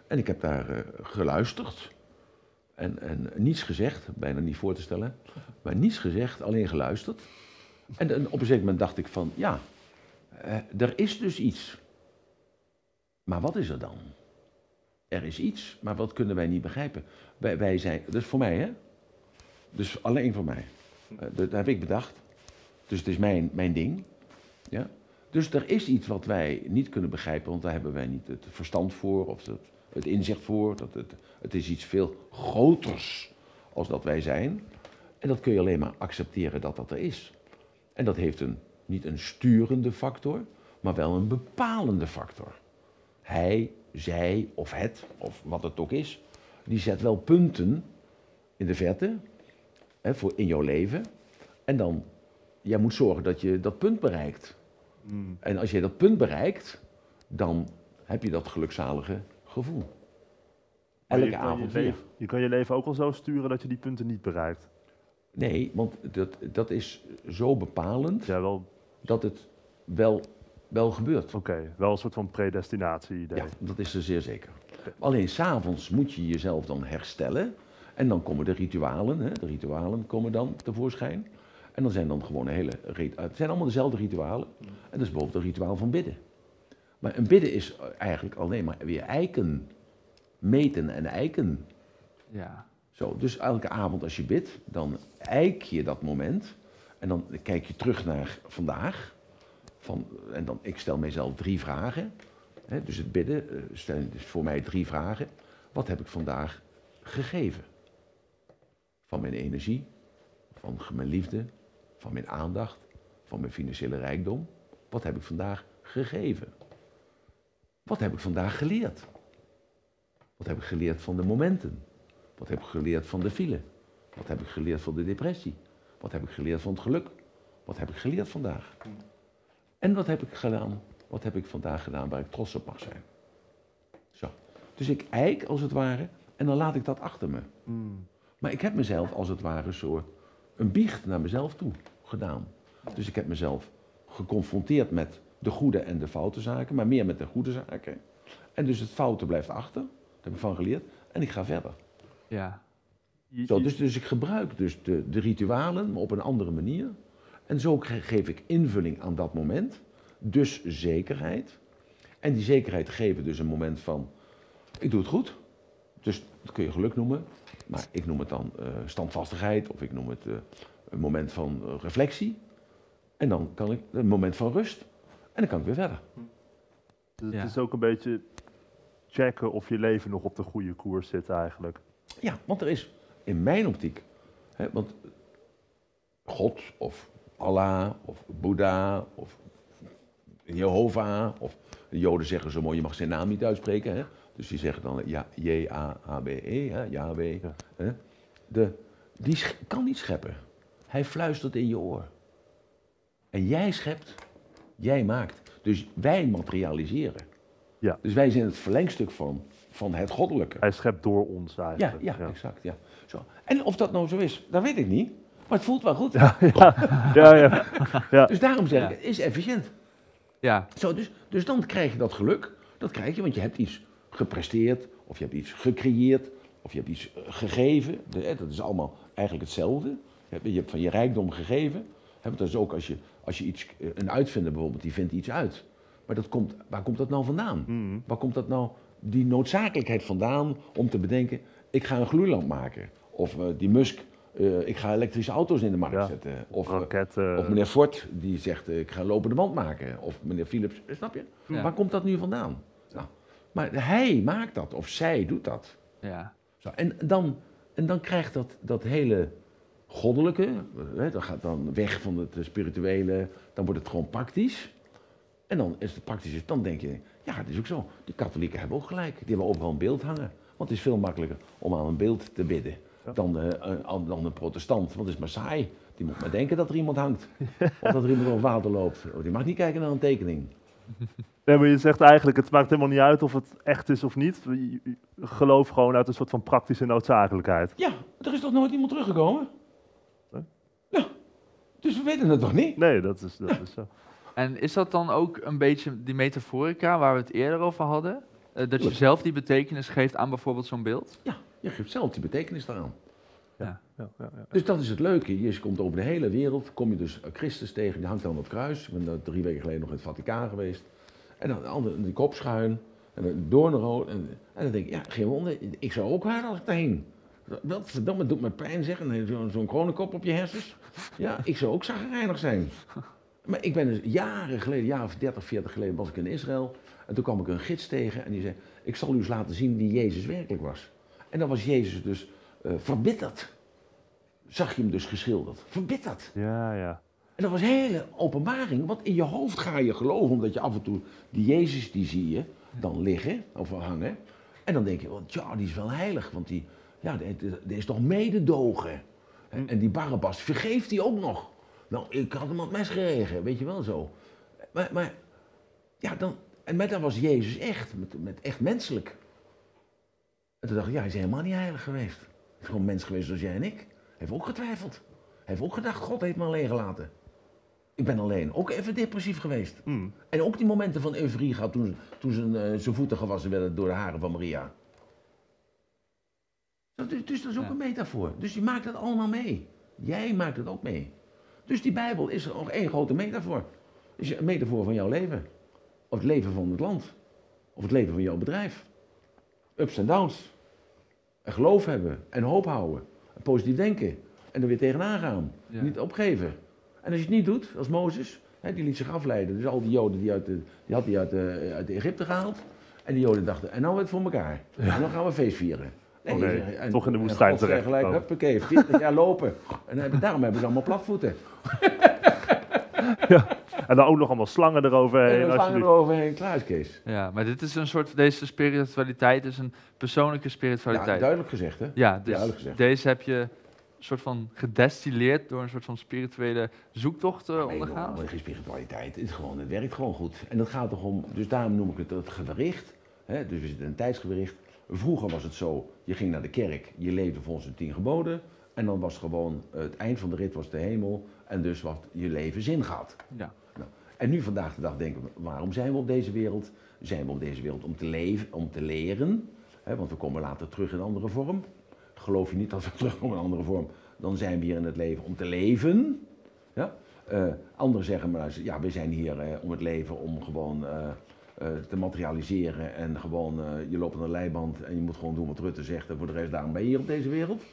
En ik heb daar geluisterd en niets gezegd, bijna niet voor te stellen, maar niets gezegd, alleen geluisterd. En op een zeker moment dacht ik van, ja, er is dus iets. Maar wat is er dan? Er is iets, maar wat kunnen wij niet begrijpen? Wij zijn, dat is voor mij hè, dus alleen voor mij. Dat heb ik bedacht. Dus het is mijn ding. Ja? Dus er is iets wat wij niet kunnen begrijpen, want daar hebben wij niet het verstand voor of het inzicht voor. Het is iets veel groters als dat wij zijn. En dat kun je alleen maar accepteren dat dat er is. En dat heeft niet een sturende factor, maar wel een bepalende factor. Hij, zij of het, of wat het ook is, die zet wel punten in de verte hè, in jouw leven en dan... Jij moet zorgen dat je dat punt bereikt. Mm. En als je dat punt bereikt, dan heb je dat gelukzalige gevoel. Elke avond weer. Je kan je leven ook al zo sturen dat je die punten niet bereikt. Nee, want dat is zo bepalend ja, wel... dat het wel gebeurt. Oké, wel een soort van predestinatie-idee. Ja, dat is er zeer zeker. Okay. Alleen 's avonds moet je jezelf dan herstellen. En dan komen de ritualen. Hè? De ritualen komen dan tevoorschijn. En dan zijn dan gewoon het zijn allemaal dezelfde ritualen. En dat is bijvoorbeeld een rituaal van bidden. Maar een bidden is eigenlijk alleen maar weer eiken. Meten en eiken. Ja. Zo, dus elke avond als je bidt, dan eik je dat moment. En dan kijk je terug naar vandaag. En dan, ik stel mezelf 3 vragen. Hè, dus het bidden stelt dus voor mij 3 vragen. Wat heb ik vandaag gegeven? Van mijn energie, van mijn liefde, van mijn aandacht, van mijn financiële rijkdom. Wat heb ik vandaag gegeven? Wat heb ik vandaag geleerd? Wat heb ik geleerd van de momenten? Wat heb ik geleerd van de file? Wat heb ik geleerd van de depressie? Wat heb ik geleerd van het geluk? Wat heb ik geleerd vandaag? En wat heb ik gedaan? Wat heb ik vandaag gedaan waar ik trots op mag zijn? Zo. Dus ik eik als het ware en dan laat ik dat achter me. Mm. Maar ik heb mezelf als het ware een soort een biecht naar mezelf toe gedaan. Dus ik heb mezelf geconfronteerd met de goede en de foute zaken, maar meer met de goede zaken. En dus het foute blijft achter, dat heb ik van geleerd, en ik ga verder. Ja. Zo, dus ik gebruik dus de ritualen, maar op een andere manier. En zo geef ik invulling aan dat moment, dus zekerheid. En die zekerheid geven dus een moment van, ik doe het goed. Dus dat kun je geluk noemen, maar ik noem het dan standvastigheid of ik noem het een moment van reflectie. En dan kan ik een moment van rust en dan kan ik weer verder. Dus het is ook een beetje checken of je leven nog op de goede koers zit eigenlijk. Ja, want er is in mijn optiek, hè, want God of Allah of Boeddha of Jehovah of de Joden zeggen zo mooi, je mag zijn naam niet uitspreken, hè? Dus die zeggen dan ja, J-A-H-B-E, hè, Yahweh, hè? Die kan niet scheppen. Hij fluistert in je oor. En jij schept, jij maakt. Dus wij materialiseren. Ja. Dus wij zijn het verlengstuk van het goddelijke. Hij schept door ons eigenlijk. Ja, exact. Ja. Zo. En of dat nou zo is, dat weet ik niet. Maar het voelt wel goed. Ja. Dus daarom zeg ik, het is efficiënt. Ja. Zo, dus dan krijg je dat geluk. Dat krijg je, want je hebt iets gepresteerd, of je hebt iets gecreëerd, of je hebt iets gegeven. Dat is allemaal eigenlijk hetzelfde. Je hebt van je rijkdom gegeven. Dat is ook als je iets, een uitvinder bijvoorbeeld, die vindt iets uit. Maar waar komt dat nou vandaan? Mm. Waar komt dat nou, die noodzakelijkheid vandaan om te bedenken, ik ga een gloeilamp maken. Of die Musk, ik ga elektrische auto's in de markt zetten. Of meneer Ford, die zegt, ik ga een lopende band maken. Of meneer Philips, snap je? Ja. Waar komt dat nu vandaan? Nou, maar hij maakt dat, of zij doet dat. Ja. Zo, en dan krijgt dat hele goddelijke, dat gaat dan weg van het spirituele, dan wordt het gewoon praktisch. En dan is het praktisch, dan denk je, ja, het is ook zo. Die katholieken hebben ook gelijk, die hebben overal een beeld hangen. Want het is veel makkelijker om aan een beeld te bidden dan een protestant. Want het is maar saai, die moet maar denken dat er iemand hangt. Of dat er iemand over water loopt. Die mag niet kijken naar een tekening. Nee, maar je zegt eigenlijk, het maakt helemaal niet uit of het echt is of niet. Geloof gewoon uit een soort van praktische noodzakelijkheid. Ja, er is toch nooit iemand teruggekomen? Ja, dus we weten het toch niet? Nee, dat is zo. En is dat dan ook een beetje die metaforica waar we het eerder over hadden? Dat je zelf die betekenis geeft aan bijvoorbeeld zo'n beeld? Ja, je geeft zelf die betekenis daaraan. Ja. Dus dat is het leuke. Je komt over de hele wereld, kom je dus Christus tegen, die hangt dan op het kruis. Ik ben 3 weken geleden nog in het Vaticaan geweest. En dan de andere, die kop schuin, en dan doornrood. En dan denk ik, ja, geen wonder, ik zou ook waar als ik daarheen. Dat doet me pijn, zeg. Zo'n kronenkop op je hersens. Ja, ik zou ook zagrijnig zijn. Maar ik ben dus jaren geleden, jaar of 30, 40 geleden, was ik in Israël. En toen kwam ik een gids tegen en die zei, ik zal u eens laten zien wie Jezus werkelijk was. En dan was Jezus dus verbitterd. Zag je hem dus geschilderd. Verbitterd. Ja. En dat was een hele openbaring, want in je hoofd ga je geloven, omdat je af en toe die Jezus, die zie je, dan liggen of hangen. En dan denk je, want ja, die is wel heilig, want die... Ja, er is toch mededogen. En die Barabbas, vergeeft hij ook nog? Nou, ik had hem aan het mes geregen, weet je wel zo. Maar ja, dan was Jezus echt, met echt menselijk. En toen dacht ik, ja, hij is helemaal niet heilig geweest. Hij is gewoon mens geweest zoals jij en ik. Hij heeft ook getwijfeld. Hij heeft ook gedacht, God heeft me alleen gelaten. Ik ben alleen ook even depressief geweest. Mm. En ook die momenten van euforie gehad toen zijn voeten gewassen werden door de haren van Maria. Dus dat is ook een metafoor. Dus je maakt dat allemaal mee. Jij maakt het ook mee. Dus die Bijbel is er nog één grote metafoor. Is een metafoor van jouw leven. Of het leven van het land. Of het leven van jouw bedrijf. Ups en downs. En geloof hebben. En hoop houden. En positief denken. En er weer tegenaan gaan. Ja. Niet opgeven. En als je het niet doet, als Mozes, die liet zich afleiden. Dus al die Joden, die had hij uit Egypte gehaald. En die Joden dachten, en nou hebben we het voor elkaar. En dan gaan we feest vieren. Nee, en toch in de woestijn terecht. En gelijk, huppakee, 40 jaar lopen. En daarom hebben ze allemaal platvoeten. Ja. En dan ook nog allemaal slangen eroverheen. En slangen eroverheen, kluiskees. Ja, maar dit is een soort, deze spiritualiteit is een persoonlijke spiritualiteit. Ja, duidelijk gezegd, hè? Ja, dus duidelijk gezegd. Deze heb je een soort van gedestilleerd door een soort van spirituele zoektocht ondergaan. Nee, geen spiritualiteit. Het werkt gewoon goed. En dat gaat toch om, dus daarom noem ik het gewricht. Hè? Dus we zitten in een tijdsgewricht. Vroeger was het zo, je ging naar de kerk, je leefde volgens de 10 geboden. En dan was gewoon, het eind van de rit was de hemel. En dus wat je leven zin gehad. Ja. Nou, en nu vandaag de dag denken we, waarom zijn we op deze wereld? Zijn we op deze wereld om te leven, om te leren? Hè, want we komen later terug in een andere vorm. Geloof je niet dat we terugkomen in een andere vorm, dan zijn we hier in het leven om te leven. Ja? Anderen zeggen maar, ja, we zijn hier om het leven om gewoon te materialiseren. En gewoon, je loopt aan de leiband en je moet gewoon doen wat Rutte zegt. En voor de rest, daarom ben je hier op deze wereld.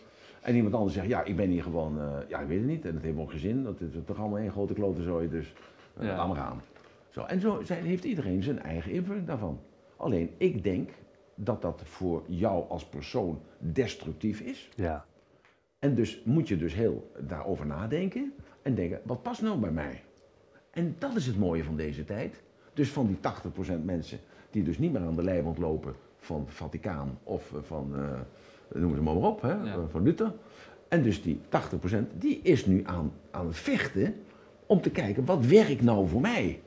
En iemand anders zegt, ja, ik ben hier gewoon, ja, ik weet het niet. En dat heeft ook geen zin, dat is toch allemaal één grote klotenzooi, dus laat maar gaan. Zo, en zo heeft iedereen zijn eigen invulling daarvan. Alleen, ik denk dat dat voor jou als persoon destructief is. Ja. En dus moet je dus heel daarover nadenken en denken, wat past nou bij mij? En dat is het mooie van deze tijd. Dus van die 80% mensen die dus niet meer aan de leiband lopen van het Vaticaan of van... noem ze maar op, hè, ja, van Luther. En dus die 80% die is nu aan het vechten om te kijken, wat werkt nou voor mij?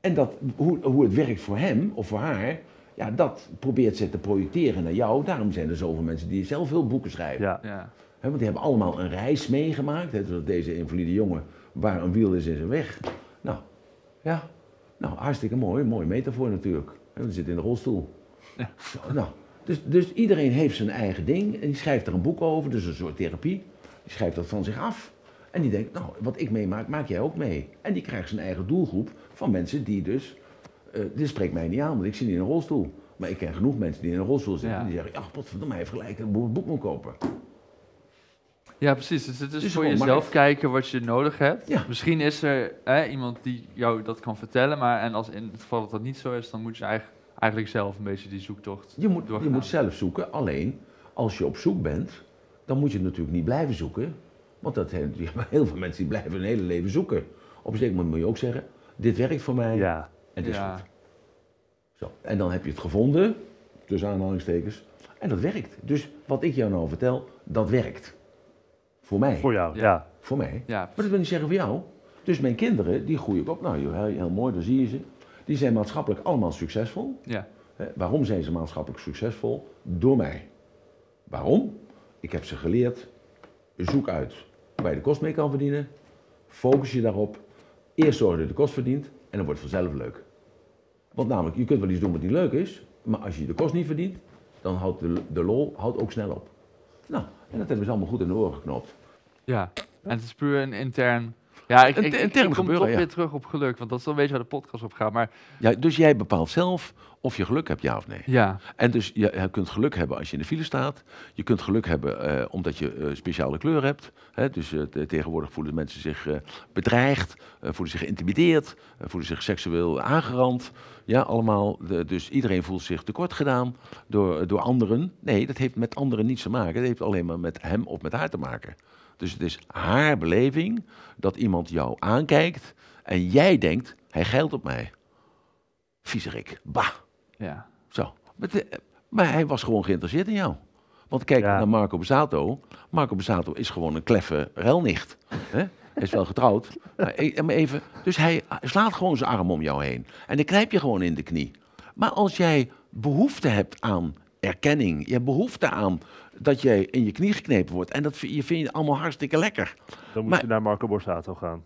En dat, hoe het werkt voor hem of voor haar, ja, dat probeert ze te projecteren naar jou. Daarom zijn er zoveel mensen die zelf veel boeken schrijven. Ja. Ja. Hè, want die hebben allemaal een reis meegemaakt. Hè, zoals deze invalide jongen, waar een wiel is in zijn weg. Nou, ja, nou, hartstikke mooi. Mooie metafoor natuurlijk. Hè, want hij zit in de rolstoel. Ja. Zo, nou. Dus iedereen heeft zijn eigen ding en die schrijft er een boek over, dus een soort therapie. Die schrijft dat van zich af en die denkt, nou, wat ik meemaak, maak jij ook mee. En die krijgt zijn eigen doelgroep van mensen die dus, dit spreekt mij niet aan, want ik zit in een rolstoel. Maar ik ken genoeg mensen die in een rolstoel zitten, ja, en die zeggen, ach, potverdomme, hij heeft gelijk, ik moet een boek moet kopen. Ja, precies. Dus het is dus voor jezelf kijken wat je nodig hebt. Ja. Misschien is er iemand die jou dat kan vertellen, maar en als in het geval dat dat niet zo is, dan moet je eigenlijk zelf een beetje die zoektocht doorgaan. Je moet zelf zoeken, alleen als je op zoek bent, dan moet je natuurlijk niet blijven zoeken. Want dat zijn heel veel mensen die blijven hun hele leven zoeken. Op een zeker moment moet je ook zeggen, dit werkt voor mij, ja, en het is goed. Zo. En dan heb je het gevonden, tussen aanhalingstekens, en dat werkt. Dus wat ik jou nou vertel, dat werkt. Voor mij. Voor jou, ja. Voor mij. Ja. Maar dat wil niet zeggen voor jou. Dus mijn kinderen, die groeien op. Nou, heel mooi, dan zie je ze. Die zijn maatschappelijk allemaal succesvol. Ja. Waarom zijn ze maatschappelijk succesvol? Door mij. Waarom? Ik heb ze geleerd, zoek uit waar je de kost mee kan verdienen. Focus je daarop. Eerst zorg dat je de kost verdient en dan wordt het vanzelf leuk. Want namelijk, je kunt wel iets doen wat niet leuk is, maar als je de kost niet verdient, dan houdt de lol ook snel op. Nou, en dat hebben ze allemaal goed in de oren geknoopt. Ja, en het is puur een intern... Ja, ik kom toch weer terug op geluk, want dat is wel een beetje waar de podcast op gaat. Maar... Ja, dus jij bepaalt zelf of je geluk hebt, ja of nee. Ja. En dus je kunt geluk hebben als je in de file staat. Je kunt geluk hebben omdat je speciale kleur hebt. Hè? Dus tegenwoordig voelen mensen zich bedreigd, voelen zich geïntimideerd, voelen zich seksueel aangerand. Ja, allemaal. Dus iedereen voelt zich tekort gedaan door anderen. Nee, dat heeft met anderen niets te maken. Dat heeft alleen maar met hem of met haar te maken. Dus het is haar beleving dat iemand jou aankijkt en jij denkt, hij geilt op mij. Viezerik, bah. Ja. Zo. Maar hij was gewoon geïnteresseerd in jou. Want kijk naar Marco Borsato. Marco Borsato is gewoon een kleffe ruilnicht. Hij is wel getrouwd. Maar even, dus hij slaat gewoon zijn arm om jou heen. En dan knijp je gewoon in de knie. Maar als jij behoefte hebt aan erkenning, je hebt behoefte aan dat jij in je knie geknepen wordt en dat vind je allemaal hartstikke lekker. Dan moet je naar Marco Borsato gaan.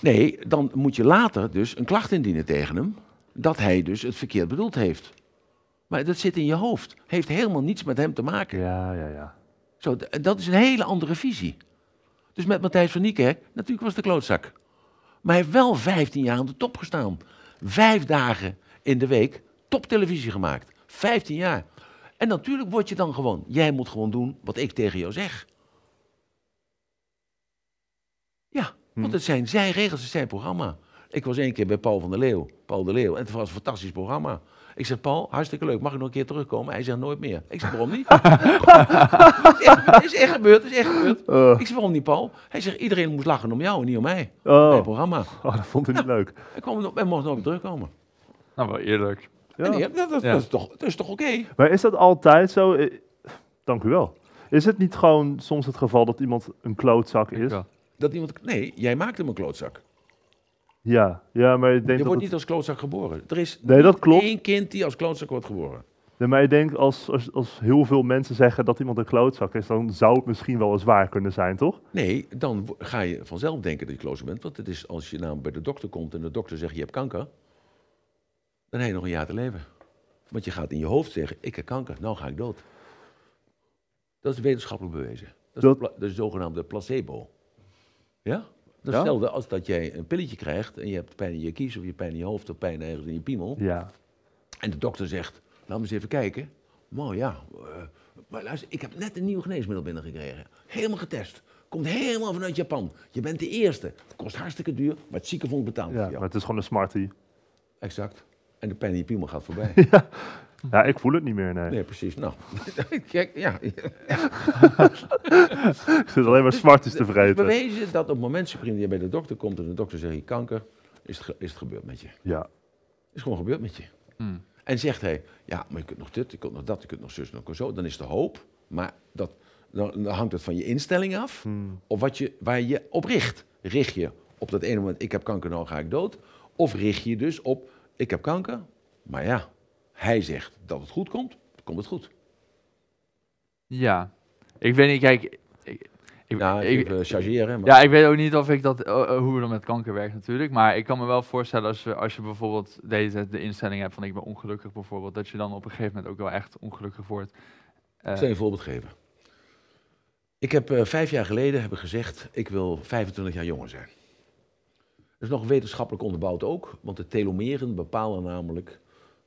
Nee, dan moet je later dus een klacht indienen tegen hem dat hij dus het verkeerd bedoeld heeft. Maar dat zit in je hoofd, heeft helemaal niets met hem te maken. Ja, ja, ja. Zo, dat is een hele andere visie. Dus met Matthijs van Nieuwkerk, natuurlijk was de klootzak. Maar hij heeft wel 15 jaar aan de top gestaan. 5 dagen in de week toptelevisie gemaakt. 15 jaar. En natuurlijk word je dan gewoon, jij moet gewoon doen wat ik tegen jou zeg. Ja, want het zijn zijn regels, het zijn programma. Ik was 1 keer bij Paul de Leeuw, en het was een fantastisch programma. Ik zeg, Paul, hartstikke leuk, mag ik nog een keer terugkomen? Hij zegt, nooit meer. Ik zeg, waarom niet? Het is echt gebeurd, het is echt gebeurd. Ik zeg, waarom niet, Paul? Hij zegt, iedereen moest lachen om jou en niet om mij. Oh, mijn programma. Oh, dat vond hij niet leuk. Hij mocht nooit meer terugkomen. Nou, wel eerlijk. Ja. Nee, dat is toch oké? Maar is dat altijd zo? Dank u wel. Is het niet gewoon soms het geval dat iemand een klootzak is? Dat iemand, nee, jij maakt hem een klootzak. Ja, ja, maar ik denk je wordt niet als klootzak geboren. Er is één kind die als klootzak wordt geboren. Nee, maar ik denk als heel veel mensen zeggen dat iemand een klootzak is, dan zou het misschien wel eens waar kunnen zijn, toch? Nee, dan ga je vanzelf denken dat je klootzak bent. Want het is als je nou bij de dokter komt en de dokter zegt je hebt kanker, dan heb je nog een jaar te leven. Want je gaat in je hoofd zeggen ik heb kanker, nou ga ik dood. Dat is wetenschappelijk bewezen. Dat is de zogenaamde placebo. Ja? Dat is hetzelfde als dat jij een pilletje krijgt en je hebt pijn in je kies of je pijn in je hoofd of pijn ergens in je piemel. Ja. En de dokter zegt, laat me eens even kijken. Nou ja, maar luister, ik heb net een nieuw geneesmiddel binnengekregen. Helemaal getest. Komt helemaal vanuit Japan. Je bent de eerste. Het kost hartstikke duur, maar het ziekenfonds betaalt. Ja, maar het is gewoon een smartie. Exact. En de pijn in je piemel gaat voorbij. Ja. Ja, ik voel het niet meer, nee. Nee, precies. Nou, kijk, ik zit alleen maar smarties te vreten. Het is bewezen dat op het moment dat je bij de dokter komt en de dokter zegt je kanker, is het gebeurd met je. Ja. Is gewoon gebeurd met je. Hmm. En zegt hij, ja, maar je kunt nog dit, je kunt nog dat, je kunt nog zus, nog zo. Dan is de hoop, maar dan hangt het van je instelling af, of waar je op richt. Richt je op dat ene moment, ik heb kanker, nou ga ik dood. Of richt je dus op, ik heb kanker, maar ja. Hij zegt dat het goed komt, dan komt het goed. Ja, ik weet niet, kijk... Ik chargeren. Maar. Ja, ik weet ook niet of ik dat, hoe we dan met kanker werkt natuurlijk, maar ik kan me wel voorstellen als je bijvoorbeeld de instelling hebt van ik ben ongelukkig bijvoorbeeld, dat je dan op een gegeven moment ook wel echt ongelukkig wordt. Ik zal je een voorbeeld geven. Ik heb 5 jaar geleden gezegd, ik wil 25 jaar jonger zijn. Dat is nog wetenschappelijk onderbouwd ook, want de telomeren bepalen namelijk...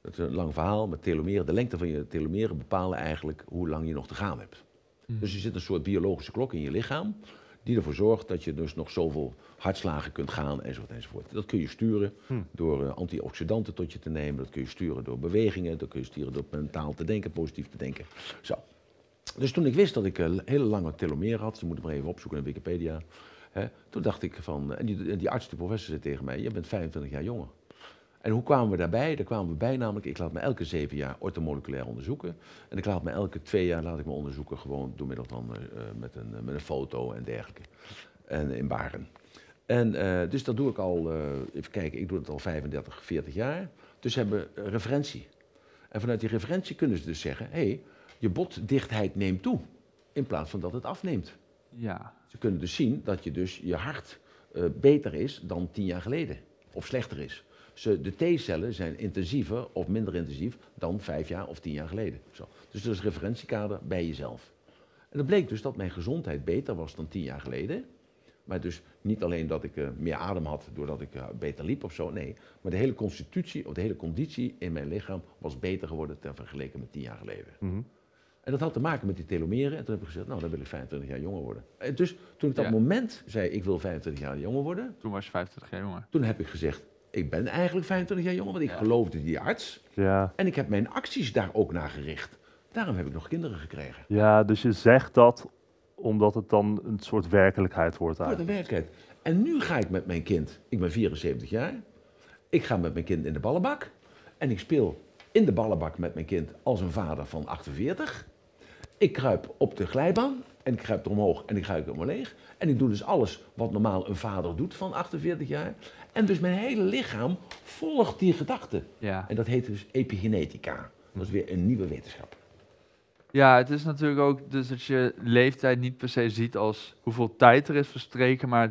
Dat is een lang verhaal, maar telomeren, de lengte van je telomeren bepalen eigenlijk hoe lang je nog te gaan hebt. Dus er zit een soort biologische klok in je lichaam, die ervoor zorgt dat je dus nog zoveel hartslagen kunt gaan, enzovoort, enzovoort. Dat kun je sturen door antioxidanten tot je te nemen, dat kun je sturen door bewegingen, dat kun je sturen door mentaal te denken, positief te denken. Zo. Dus toen ik wist dat ik een hele lange telomeren had, je moet het maar even opzoeken in Wikipedia, hè, toen dacht ik van, en die arts, de professor zei tegen mij, je bent 25 jaar jonger. En hoe kwamen we daarbij? Daar kwamen we bij namelijk, ik laat me elke 7 jaar orthomoleculair onderzoeken. En ik laat me elke 2 jaar onderzoeken gewoon door middel van met een foto en dergelijke. En in Baren. En dus dat doe ik al, even kijken, ik doe het al 35, 40 jaar. Dus hebben we referentie. En vanuit die referentie kunnen ze dus zeggen, hé, je botdichtheid neemt toe. In plaats van dat het afneemt. Ja. Ze kunnen dus zien dat je dus je hart beter is dan 10 jaar geleden. Of slechter is. De T-cellen zijn intensiever of minder intensief dan 5 jaar of 10 jaar geleden. Zo. Dus dat is referentiekader bij jezelf. En dat bleek dus dat mijn gezondheid beter was dan 10 jaar geleden. Maar dus niet alleen dat ik meer adem had doordat ik beter liep of zo, nee. Maar de hele constitutie of de hele conditie in mijn lichaam was beter geworden ten vergeleken met 10 jaar geleden. Mm-hmm. En dat had te maken met die telomeren. En toen heb ik gezegd, nou dan wil ik 25 jaar jonger worden. En dus toen ik dat moment zei, ik wil 25 jaar jonger worden. Toen was je 25 jaar jonger. Toen heb ik gezegd, ik ben eigenlijk 25 jaar jonger, want ik geloofde die arts. Ja. En ik heb mijn acties daar ook naar gericht. Daarom heb ik nog kinderen gekregen. Ja, dus je zegt dat omdat het dan een soort werkelijkheid wordt eigenlijk. Een werkelijkheid. En nu ga ik met mijn kind, ik ben 74 jaar, ik ga met mijn kind in de ballenbak. En ik speel in de ballenbak met mijn kind als een vader van 48. Ik kruip op de glijbaan. En ik grijp er omhoog en ik grijp er omhoog. En ik doe dus alles wat normaal een vader doet van 48 jaar. En dus mijn hele lichaam volgt die gedachte. Ja. En dat heet dus epigenetica. Dat is weer een nieuwe wetenschap. Ja, het is natuurlijk ook dus dat je leeftijd niet per se ziet als hoeveel tijd er is verstreken, maar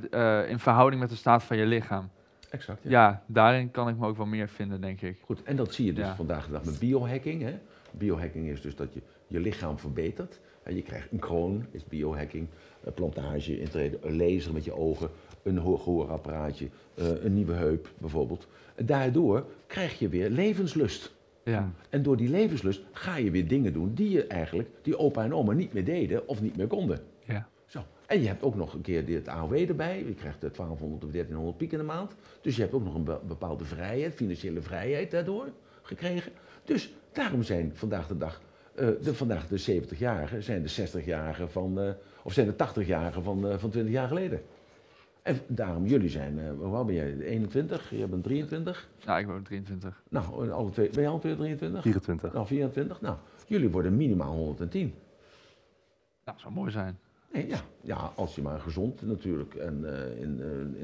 in verhouding met de staat van je lichaam. Exact. Ja, ja, daarin kan ik me ook wel meer vinden, denk ik. Goed, en dat zie je dus vandaag de dag met biohacking. Hè? Biohacking is dus dat je lichaam verbetert. En je krijgt een kroon, is biohacking, plantage, intreden, een laser met je ogen, een gehoorapparaatje, een nieuwe heup bijvoorbeeld. En daardoor krijg je weer levenslust. Ja. En door die levenslust ga je weer dingen doen die je eigenlijk, die opa en oma niet meer deden of niet meer konden. Ja. Zo. En je hebt ook nog een keer het AOW erbij, je krijgt 1200 of 1300 piek in de maand. Dus je hebt ook nog een bepaalde vrijheid, financiële vrijheid daardoor gekregen. Dus daarom zijn vandaag de dag de 70-jarigen, zijn de 60-jarigen van, of zijn de 80-jarigen van 20 jaar geleden. En daarom, jullie zijn, hoe oud ben jij? 21, jij bent 23? Ja, ik ben 23. Nou, alle twee, ben je al twee 23? 24. Nou, 24. Nou, jullie worden minimaal 110. Nou, dat zou mooi zijn. Nee, ja. Ja, als je maar gezond natuurlijk en in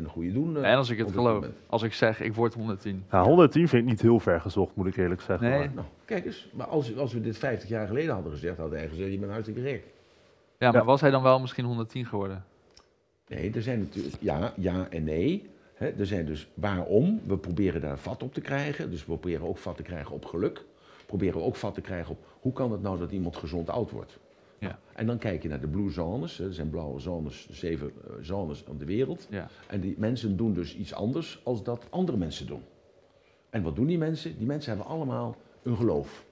de goede doen. En als ik het geloof, als ik zeg ik word 110. Nou, 110 vind ik niet heel ver gezocht, moet ik eerlijk zeggen. Nee. Maar. Nou, kijk eens, maar als we dit 50 jaar geleden hadden gezegd, had hij gezegd, je bent hartstikke gek. Ja, maar ja. Was hij dan wel misschien 110 geworden? Nee, er zijn natuurlijk, ja en nee. He, er zijn dus waarom, we proberen daar vat op te krijgen. Dus we proberen ook vat te krijgen op geluk. Proberen we ook vat te krijgen op, hoe kan het nou dat iemand gezond oud wordt? Ja. En dan kijk je naar de blue zones, er zijn blauwe zones, 7 zones om de wereld. Ja. En die mensen doen dus iets anders als dat andere mensen doen. En wat doen die mensen? Die mensen hebben allemaal een geloof.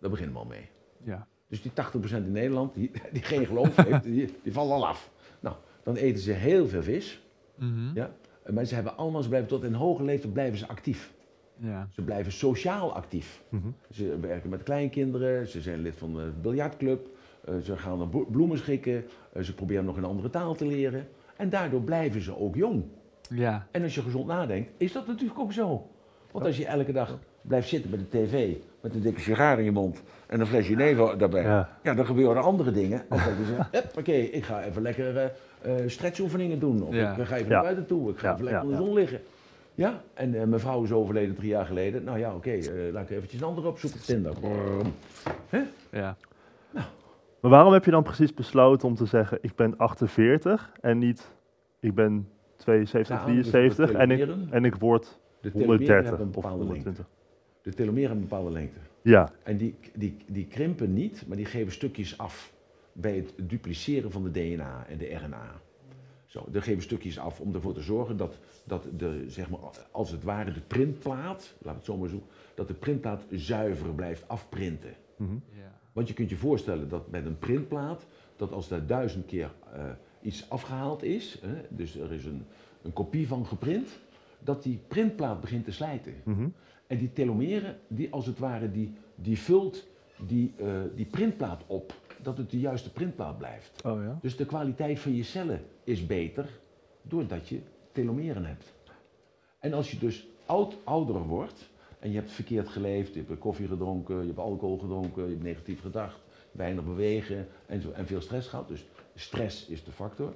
Daar beginnen we al mee. Ja. Dus die 80% in Nederland die geen geloof heeft, die vallen al af. Nou, dan eten ze heel veel vis. Mm-hmm. Ja? Maar ze hebben allemaal, ze blijven tot in hoge leeftijd blijven ze actief. Ja. Ze blijven sociaal actief. Mm-hmm. Ze werken met kleinkinderen, ze zijn lid van de biljartclub. Ze gaan er bloemen schikken, ze proberen nog een andere taal te leren. En daardoor blijven ze ook jong. Ja. En als je gezond nadenkt, is dat natuurlijk ook zo. Want als je elke dag blijft zitten bij de tv, met een dikke sigaar in je mond en een flesje Nevo daarbij. Ja. Ja, dan gebeuren andere dingen. Als dat je zegt, oké, ik ga even lekker stretchoefeningen doen. Of ik ga even naar buiten toe, ik ga even lekker in de zon liggen. Ja, en mijn vrouw is overleden 3 jaar geleden. Nou ja, oké, laat ik eventjes een ander opzoeken op Tinder. Huh? Ja. Nou. Maar waarom heb je dan precies besloten om te zeggen, ik ben 48 en niet, ik ben 72, ja, 73 en ik word 130 of 120? De telomeren hebben een bepaalde lengte. Ja. En die krimpen niet, maar die geven stukjes af bij het dupliceren van de DNA en de RNA. Zo, die geven stukjes af om ervoor te zorgen dat de, zeg maar, als het ware de printplaat, laat het zo maar zoeken, dat de printplaat zuiver blijft afprinten. Mm-hmm. Ja. Want je kunt je voorstellen dat met een printplaat, dat als daar 1000 keer iets afgehaald is, dus er is een kopie van geprint, dat die printplaat begint te slijten. Mm-hmm. En die telomeren, die als het ware, die vult die printplaat op, dat het de juiste printplaat blijft. Oh, ja? Dus de kwaliteit van je cellen is beter, doordat je telomeren hebt. En als je dus ouder wordt, en je hebt verkeerd geleefd, je hebt koffie gedronken, je hebt alcohol gedronken, je hebt negatief gedacht, weinig bewegen en veel stress gehad. Dus stress is de factor.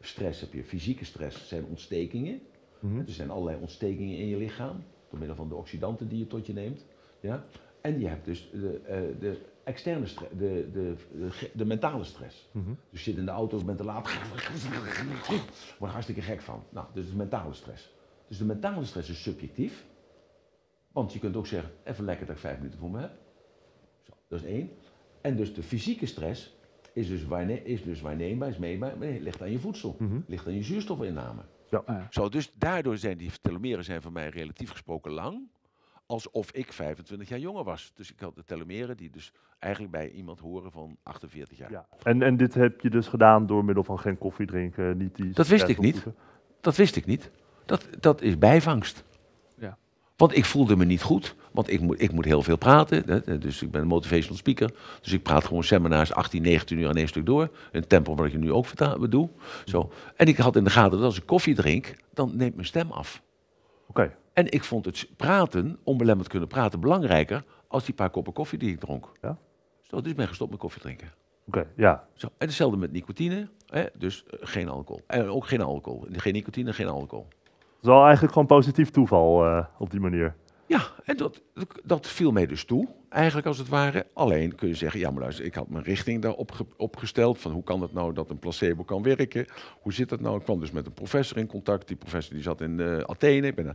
Stress heb je, fysieke stress zijn ontstekingen. Mm-hmm. Er zijn allerlei ontstekingen in je lichaam, door middel van de oxidanten die je tot je neemt. Ja? En je hebt dus de externe stress, de mentale stress. Mm-hmm. Dus je zit in de auto, je bent te laat, word er hartstikke gek van. Nou, dus de mentale stress. Dus de mentale stress is subjectief. Want je kunt ook zeggen, even lekker dat ik 5 minuten voor me heb. Zo, dat is 1. En dus de fysieke stress is dus waarneembaar, is meebaar, maar ligt aan je voedsel. Mm-hmm. Ligt aan je zuurstofinname. Ja. Zo, dus daardoor zijn die telomeren zijn voor mij relatief gesproken lang. Alsof ik 25 jaar jonger was. Dus ik had de telomeren die dus eigenlijk bij iemand horen van 48 jaar. Ja. En dit heb je dus gedaan door middel van geen koffie drinken, niet die... Dat wist ik niet. Dat wist ik niet. Dat is bijvangst. Want ik voelde me niet goed, want ik moet heel veel praten. Hè? Dus ik ben een motivational speaker. Dus ik praat gewoon seminars 18, 19 uur aan één stuk door. Een tempo wat ik nu ook doe. Zo. En ik had in de gaten dat als ik koffie drink, dan neemt mijn stem af. Okay. En ik vond het praten, onbelemmerd kunnen praten, belangrijker als die paar koppen koffie die ik dronk. Ja? Zo, dus ik ben gestopt met koffie drinken. Okay, ja. Zo. En hetzelfde met nicotine, hè? Dus geen alcohol. En ook geen alcohol. Geen nicotine, geen alcohol. Het is wel eigenlijk gewoon positief toeval op die manier. Ja, en dat viel mij dus toe, eigenlijk als het ware. Alleen kun je zeggen, ja maar luister, ik had mijn richting daarop opgesteld. Van hoe kan het nou dat een placebo kan werken? Hoe zit dat nou? Ik kwam dus met een professor in contact. Die professor die zat in Athene. Ik ben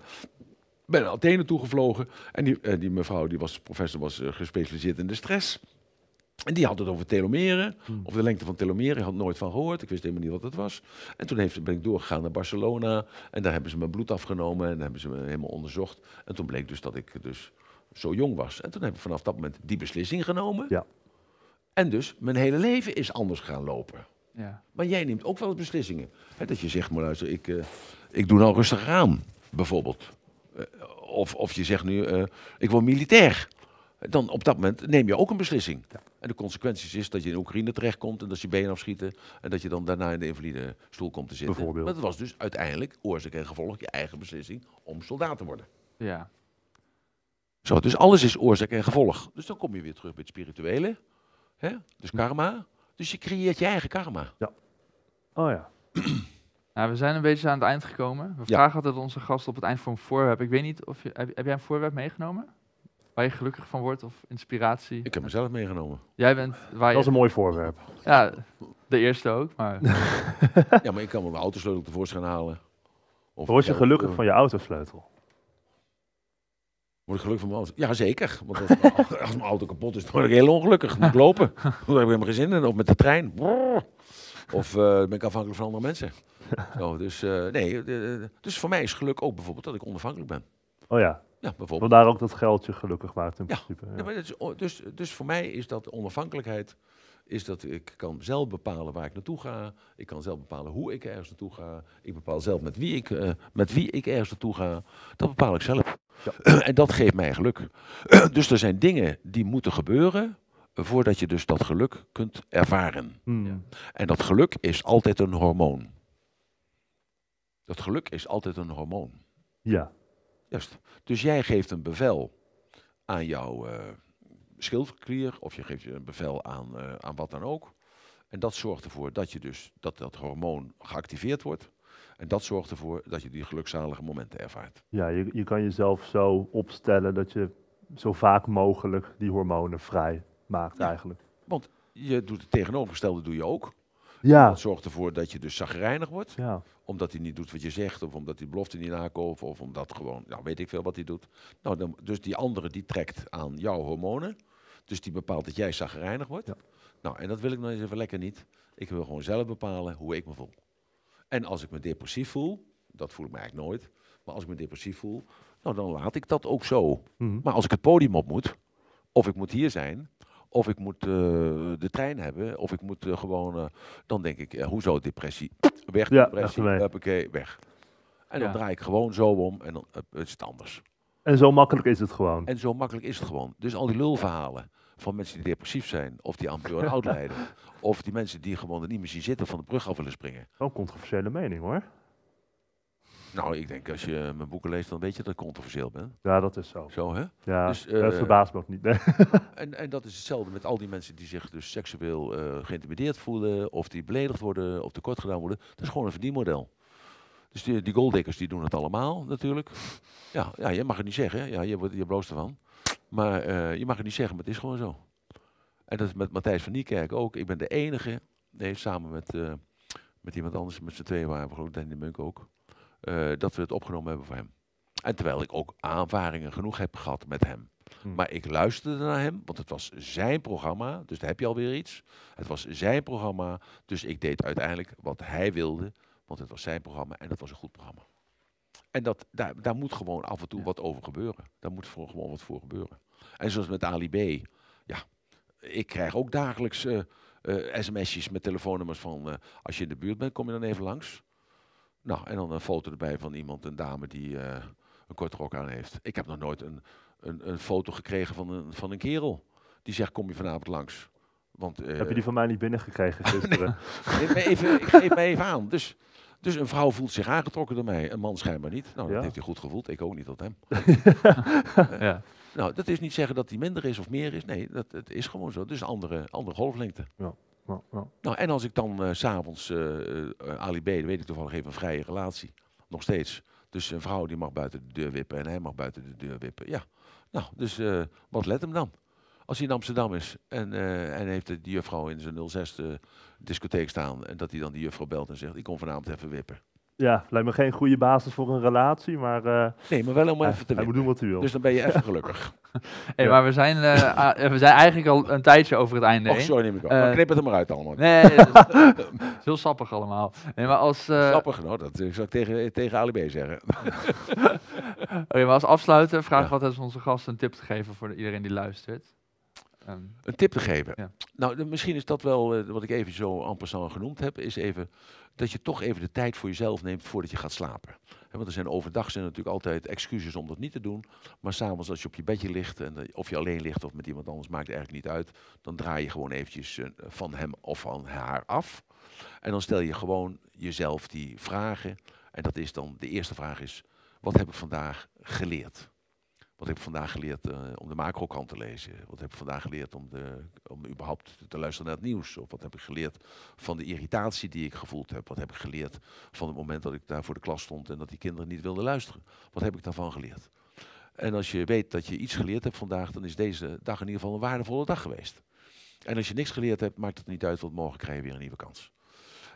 naar Athene toegevlogen. En die mevrouw, die professor was gespecialiseerd in de stress. En die had het over telomeren, of de lengte van telomeren. Ik had nooit van gehoord, ik wist helemaal niet wat het was. En toen ben ik doorgegaan naar Barcelona en daar hebben ze mijn bloed afgenomen en hebben ze me helemaal onderzocht. En toen bleek dus dat ik dus zo jong was. En toen heb ik vanaf dat moment die beslissing genomen. Ja. En dus mijn hele leven is anders gaan lopen. Ja. Maar jij neemt ook wel beslissingen. He, dat je zegt, maar luister, ik doe nou rustig aan, bijvoorbeeld. Of je zegt nu, ik word militair. dan op dat moment neem je ook een beslissing. Ja. En de consequenties is dat je in Oekraïne terechtkomt en dat je benen afschieten en dat je dan daarna in de invalide stoel komt te zitten. Bijvoorbeeld. Maar het was dus uiteindelijk, oorzaak en gevolg, je eigen beslissing om soldaat te worden. Ja. Zo, dus alles is oorzaak en gevolg. Dus dan kom je weer terug bij het spirituele, hè? Dus karma. Dus je creëert je eigen karma. Ja. Oh ja. Nou, we zijn een beetje aan het eind gekomen. We vragen altijd onze gasten op het eind voor een voorwerp. Ik weet niet, of je, heb jij een voorwerp meegenomen? Waar je gelukkig van wordt of inspiratie? Ik heb mezelf meegenomen. Jij bent... Dat is een mooi voorwerp. Ja, de eerste ook, maar... Ja, maar ik kan wel mijn autosleutel tevoorschijn halen. Of word je gelukkig van je autosleutel? Word ik gelukkig van mijn auto? Ja, zeker. Want als mijn auto kapot is, dan word ik heel ongelukkig. Moet ik lopen. Dan heb ik helemaal geen zin in. Of met de trein. Brrr. Of ben ik afhankelijk van andere mensen. Zo, dus, dus voor mij is geluk ook bijvoorbeeld dat ik onafhankelijk ben. Oh ja. Ja, bijvoorbeeld. Vandaar ook dat geldje gelukkig maakt in principe. Ja. Ja, maar dus voor mij is dat onafhankelijkheid, is dat ik kan zelf bepalen waar ik naartoe ga. Ik kan zelf bepalen hoe ik ergens naartoe ga. Ik bepaal zelf met wie ik ergens naartoe ga. Dat bepaal ik zelf. Ja. En dat geeft mij geluk. Dus er zijn dingen die moeten gebeuren voordat je dus dat geluk kunt ervaren. Ja. En dat geluk is altijd een hormoon. Dat geluk is altijd een hormoon. Ja. Juist. Dus jij geeft een bevel aan jouw schildklier, of je geeft een bevel aan wat dan ook. En dat zorgt ervoor dat je dus dat hormoon geactiveerd wordt. En dat zorgt ervoor dat je die gelukzalige momenten ervaart. Ja, je kan jezelf zo opstellen dat je zo vaak mogelijk die hormonen vrij maakt eigenlijk. Want je doet het tegenovergestelde doe je ook. Ja. Dat zorgt ervoor dat je dus chagrijnig wordt, omdat hij niet doet wat je zegt, of omdat hij belofte niet nakoopt, of omdat gewoon, nou weet ik veel wat hij doet. Nou, dus die andere die trekt aan jouw hormonen, dus die bepaalt dat jij chagrijnig wordt. Ja. Nou, en dat wil ik nog eens even lekker niet. Ik wil gewoon zelf bepalen hoe ik me voel. En als ik me depressief voel, dat voel ik me eigenlijk nooit, maar als ik me depressief voel, nou dan laat ik dat ook zo. Mm-hmm. Maar als ik het podium op moet, of ik moet hier zijn... Of ik moet de trein hebben, of ik moet gewoon... dan denk ik, hoezo depressie? Weg, depressie, huppakee, weg. En dan draai ik gewoon zo om en dan is het anders. En zo makkelijk is het gewoon. En zo makkelijk is het gewoon. Dus al die lulverhalen van mensen die depressief zijn, of die amper en oud lijden, of die mensen die gewoon er niet meer zien zitten, van de brug af willen springen. Wel controversiële mening hoor. Nou, ik denk als je mijn boeken leest, dan weet je dat ik controversieel ben. Ja, dat is zo. Zo, hè? Ja, dus, dat verbaast me ook niet. Nee. En dat is hetzelfde met al die mensen die zich dus seksueel geïntimideerd voelen, of die beledigd worden, of tekort gedaan worden. Dat is gewoon een verdienmodel. Dus die golddikkers die doen het allemaal, natuurlijk. Ja, ja, je mag het niet zeggen, hè? Ja, je bloost ervan. Maar je mag het niet zeggen, maar het is gewoon zo. En dat is met Matthijs van Nieuwkerk ook. Ik ben de enige, samen met iemand anders, met z'n tweeën waren we geloof ik, Danny Munk ook. Dat we het opgenomen hebben voor hem. En terwijl ik ook aanvaringen genoeg heb gehad met hem. Maar ik luisterde naar hem, want het was zijn programma. Dus daar heb je alweer iets. Het was zijn programma, dus ik deed uiteindelijk wat hij wilde. Want het was zijn programma en dat was een goed programma. En daar moet gewoon af en toe wat over gebeuren. Daar moet gewoon wat voor gebeuren. En zoals met Ali B. Ja, ik krijg ook dagelijks sms'jes met telefoonnummers van... als je in de buurt bent, kom je dan even langs. Nou, en dan een foto erbij van iemand, een dame die een korte rok aan heeft. Ik heb nog nooit een foto gekregen van een kerel. Die zegt, kom je vanavond langs? Want, heb je die van mij niet binnengekregen gisteren? Nee. Geef mij even aan. Dus een vrouw voelt zich aangetrokken door mij. Een man schijnbaar niet. Nou, dat heeft hij goed gevoeld. Ik ook niet tot hem. Nou, dat is niet zeggen dat hij minder is of meer is. Nee, dat is gewoon zo. Dus andere golflengte. Ja. Nou, en als ik dan s'avonds, Ali B, weet ik toevallig, even een vrije relatie, nog steeds. Dus een vrouw die mag buiten de deur wippen en hij mag buiten de deur wippen, ja. Nou, dus wat let hem dan? Als hij in Amsterdam is en heeft die juffrouw in zijn 06 discotheek staan en dat hij dan die juffrouw belt en zegt, ik kom vanavond even wippen. Ja, lijkt me geen goede basis voor een relatie, maar... nee, maar wel om even te doen wat u wil. Dus dan ben je even gelukkig. Hey, maar we zijn eigenlijk al een tijdje over het einde heen. Sorry, neem ik al. Maar knip het er maar uit allemaal. Nee, het is heel sappig allemaal. Nee, maar als, sappig, nou, dat zou ik tegen Ali B zeggen. Oké, maar als afsluiten, vraag wat is onze gast een tip te geven voor iedereen die luistert? Een tip te geven. Ja. Nou, misschien is dat wel wat ik even zo en passant genoemd heb, is even dat je toch even de tijd voor jezelf neemt voordat je gaat slapen. Want er zijn overdag zijn natuurlijk altijd excuses om dat niet te doen, maar 's avonds als je op je bedje ligt, en of je alleen ligt of met iemand anders, maakt het eigenlijk niet uit, dan draai je gewoon eventjes van hem of van haar af. En dan stel je gewoon jezelf die vragen. En dat is dan, de eerste vraag is, wat heb ik vandaag geleerd? Wat heb ik vandaag geleerd om de Macro-krant te lezen? Wat heb ik vandaag geleerd om überhaupt te luisteren naar het nieuws? Of wat heb ik geleerd van de irritatie die ik gevoeld heb? Wat heb ik geleerd van het moment dat ik daar voor de klas stond en dat die kinderen niet wilden luisteren? Wat heb ik daarvan geleerd? En als je weet dat je iets geleerd hebt vandaag, dan is deze dag in ieder geval een waardevolle dag geweest. En als je niks geleerd hebt, maakt het niet uit, want morgen krijg je weer een nieuwe kans.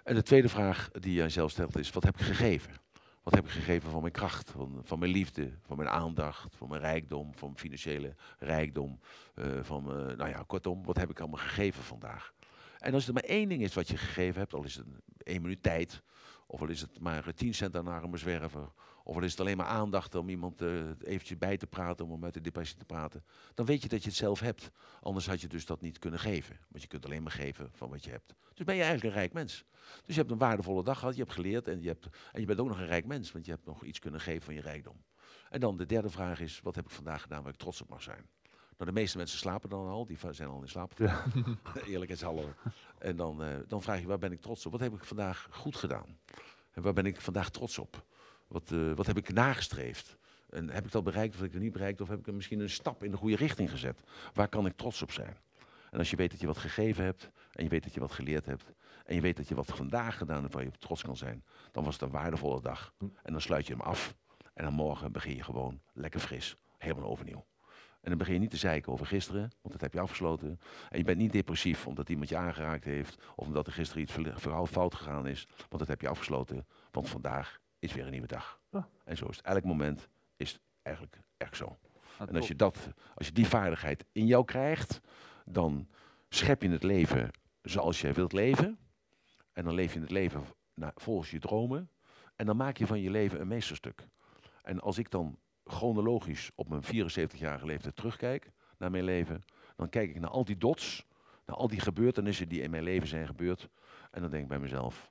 En de tweede vraag die jij zelf stelt is, wat heb ik gegeven? Wat heb ik gegeven van mijn kracht, van mijn liefde, van mijn aandacht, van mijn rijkdom, van mijn financiële rijkdom, nou ja, kortom, wat heb ik allemaal gegeven vandaag? En als er maar één ding is wat je gegeven hebt, al is het 1 minuut tijd, of al is het maar 10 cent aan een arme zwerver, of al is het alleen maar aandacht om iemand eventjes bij te praten, om hem uit de depressie te praten, dan weet je dat je het zelf hebt. Anders had je dus dat niet kunnen geven, want je kunt alleen maar geven van wat je hebt. Dus ben je eigenlijk een rijk mens. Dus je hebt een waardevolle dag gehad, je hebt geleerd en je bent ook nog een rijk mens, want je hebt nog iets kunnen geven van je rijkdom. En dan de derde vraag is, wat heb ik vandaag gedaan waar ik trots op mag zijn? Nou, de meeste mensen slapen dan al, die zijn al in slaap. Ja. Eerlijkheidshalve. En dan vraag je, waar ben ik trots op? Wat heb ik vandaag goed gedaan? En waar ben ik vandaag trots op? Wat heb ik nagestreefd? En heb ik dat bereikt of heb ik het niet bereikt? Of heb ik misschien een stap in de goede richting gezet? Waar kan ik trots op zijn? En als je weet dat je wat gegeven hebt, en je weet dat je wat geleerd hebt, en je weet dat je wat vandaag gedaan hebt waar je op trots kan zijn, dan was het een waardevolle dag. En dan sluit je hem af. En dan morgen begin je gewoon lekker fris. Helemaal overnieuw. En dan begin je niet te zeiken over gisteren, want dat heb je afgesloten. En je bent niet depressief omdat iemand je aangeraakt heeft, of omdat er gisteren iets fout gegaan is, want dat heb je afgesloten. Want vandaag is weer een nieuwe dag. Ja. En zo is het. Elk moment is het eigenlijk echt zo. Ah, en als je die vaardigheid in jou krijgt, dan schep je het leven zoals je wilt leven. En dan leef je het leven volgens je dromen. En dan maak je van je leven een meesterstuk. En als ik dan chronologisch op mijn 74-jarige leeftijd terugkijk naar mijn leven, dan kijk ik naar al die dots, naar al die gebeurtenissen die in mijn leven zijn gebeurd. En dan denk ik bij mezelf,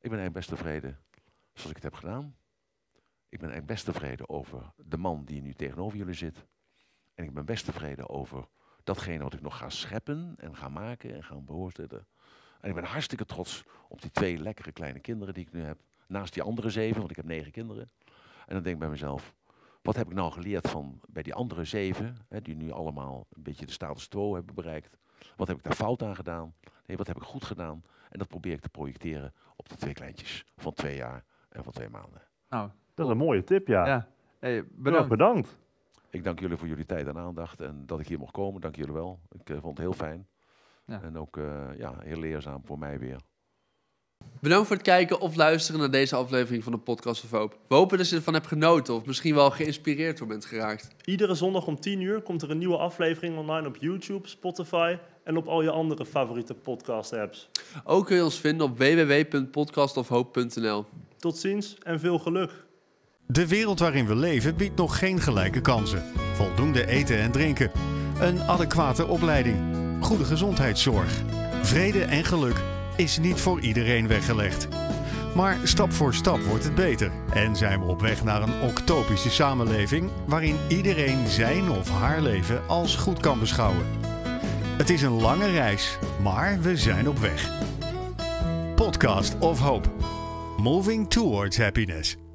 ik ben eigenlijk best tevreden zoals ik het heb gedaan. Ik ben eigenlijk best tevreden over de man die nu tegenover jullie zit. En ik ben best tevreden over datgene wat ik nog ga scheppen en ga maken en ga beoordelen. En ik ben hartstikke trots op die 2 lekkere kleine kinderen die ik nu heb. Naast die andere 7, want ik heb 9 kinderen. En dan denk ik bij mezelf, wat heb ik nou geleerd van bij die andere 7, hè, die nu allemaal een beetje de status quo hebben bereikt? Wat heb ik daar fout aan gedaan? Nee, wat heb ik goed gedaan? En dat probeer ik te projecteren op de 2 kleintjes van 2 jaar en van 2 maanden. Nou, dat is een mooie tip, ja. Hey, bedankt. Ik dank jullie voor jullie tijd en aandacht en dat ik hier mocht komen. Dank jullie wel. Ik vond het heel fijn. Ja. En ook heel leerzaam voor mij weer. Bedankt voor het kijken of luisteren naar deze aflevering van de Podcast of Hope. We hopen dat je ervan hebt genoten of misschien wel geïnspireerd door bent geraakt. Iedere zondag om 10:00 komt er een nieuwe aflevering online op YouTube, Spotify en op al je andere favoriete podcast-apps. Ook kun je ons vinden op www.podcastofhope.nl. Tot ziens en veel geluk. De wereld waarin we leven biedt nog geen gelijke kansen. Voldoende eten en drinken. Een adequate opleiding. Goede gezondheidszorg. Vrede en geluk is niet voor iedereen weggelegd. Maar stap voor stap wordt het beter en zijn we op weg naar een octopische samenleving waarin iedereen zijn of haar leven als goed kan beschouwen. Het is een lange reis, maar we zijn op weg. Podcast of Hope. Moving towards happiness.